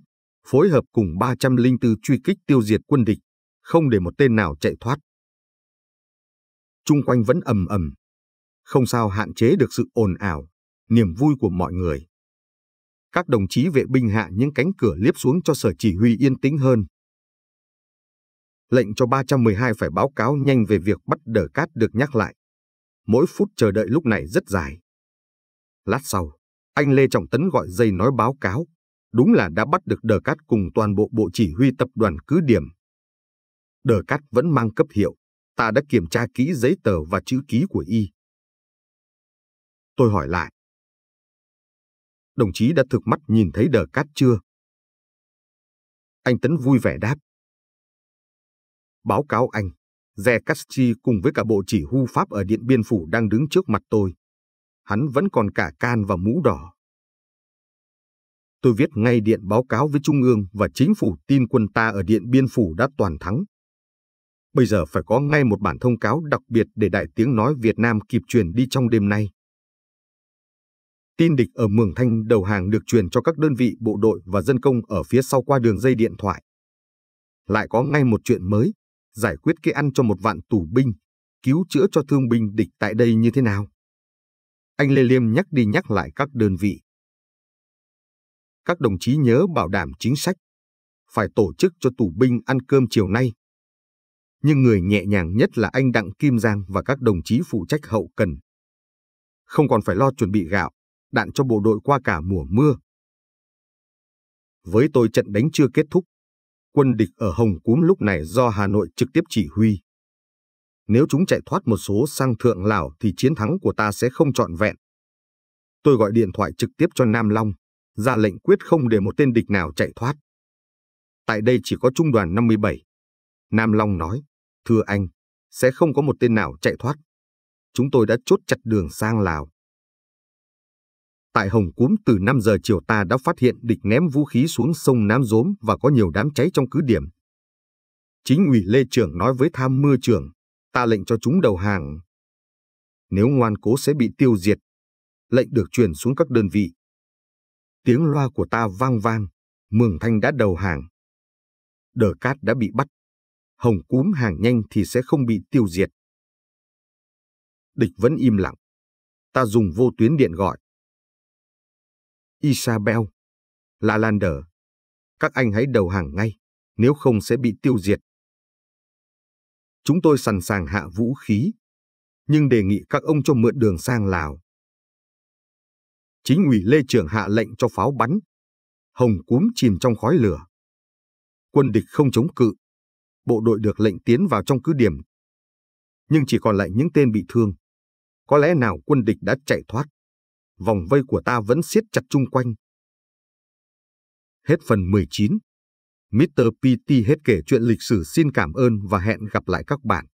phối hợp cùng ba trăm lẻ bốn truy kích tiêu diệt quân địch, không để một tên nào chạy thoát. Chung quanh vẫn ầm ầm, không sao hạn chế được sự ồn ào, niềm vui của mọi người. Các đồng chí vệ binh hạ những cánh cửa liếp xuống cho sở chỉ huy yên tĩnh hơn. Lệnh cho ba trăm mười hai phải báo cáo nhanh về việc bắt De Castries được nhắc lại. Mỗi phút chờ đợi lúc này rất dài. Lát sau, anh Lê Trọng Tấn gọi dây nói báo cáo. Đúng là đã bắt được De Castries cùng toàn bộ bộ chỉ huy tập đoàn cứ điểm. De Castries vẫn mang cấp hiệu. Ta đã kiểm tra kỹ giấy tờ và chữ ký của y. Tôi hỏi lại. Đồng chí đã thực mắt nhìn thấy De Castries chưa? Anh Tấn vui vẻ đáp. Báo cáo anh, De Castries cùng với cả bộ chỉ huy Pháp ở Điện Biên Phủ đang đứng trước mặt tôi. Hắn vẫn còn cả can và mũ đỏ. Tôi viết ngay điện báo cáo với Trung ương và chính phủ tin quân ta ở Điện Biên Phủ đã toàn thắng. Bây giờ phải có ngay một bản thông cáo đặc biệt để đại tiếng nói Việt Nam kịp truyền đi trong đêm nay. Tin địch ở Mường Thanh đầu hàng được truyền cho các đơn vị bộ đội và dân công ở phía sau qua đường dây điện thoại. Lại có ngay một chuyện mới, giải quyết cái ăn cho một vạn tù binh, cứu chữa cho thương binh địch tại đây như thế nào. Anh Lê Liêm nhắc đi nhắc lại các đơn vị. Các đồng chí nhớ bảo đảm chính sách, phải tổ chức cho tù binh ăn cơm chiều nay. Nhưng người nhẹ nhàng nhất là anh Đặng Kim Giang và các đồng chí phụ trách hậu cần. Không còn phải lo chuẩn bị gạo, đạn cho bộ đội qua cả mùa mưa. Với tôi trận đánh chưa kết thúc, quân địch ở Hồng Cúm lúc này do Hà Nội trực tiếp chỉ huy. Nếu chúng chạy thoát một số sang Thượng Lào thì chiến thắng của ta sẽ không trọn vẹn. Tôi gọi điện thoại trực tiếp cho Nam Long, ra lệnh quyết không để một tên địch nào chạy thoát. Tại đây chỉ có trung đoàn năm mươi bảy. Nam Long nói, thưa anh, sẽ không có một tên nào chạy thoát. Chúng tôi đã chốt chặt đường sang Lào. Tại Hồng Cúm từ năm giờ chiều ta đã phát hiện địch ném vũ khí xuống sông Nam Rốm và có nhiều đám cháy trong cứ điểm. Chính ủy Lê Trường nói với tham mưu trưởng, ta lệnh cho chúng đầu hàng. Nếu ngoan cố sẽ bị tiêu diệt. Lệnh được truyền xuống các đơn vị. Tiếng loa của ta vang vang, Mường Thanh đã đầu hàng. De Castries đã bị bắt. Hồng Cúm hàng nhanh thì sẽ không bị tiêu diệt. Địch vẫn im lặng. Ta dùng vô tuyến điện gọi. Isabel, Lalander, các anh hãy đầu hàng ngay, nếu không sẽ bị tiêu diệt. Chúng tôi sẵn sàng hạ vũ khí, nhưng đề nghị các ông cho mượn đường sang Lào. Chính ủy Lê Trường hạ lệnh cho pháo bắn. Hồng Cúm chìm trong khói lửa. Quân địch không chống cự. Bộ đội được lệnh tiến vào trong cứ điểm. Nhưng chỉ còn lại những tên bị thương. Có lẽ nào quân địch đã chạy thoát. Vòng vây của ta vẫn siết chặt chung quanh. Hết phần mười chín. mít tơ pê tê hết kể chuyện lịch sử. Xin cảm ơn và hẹn gặp lại các bạn.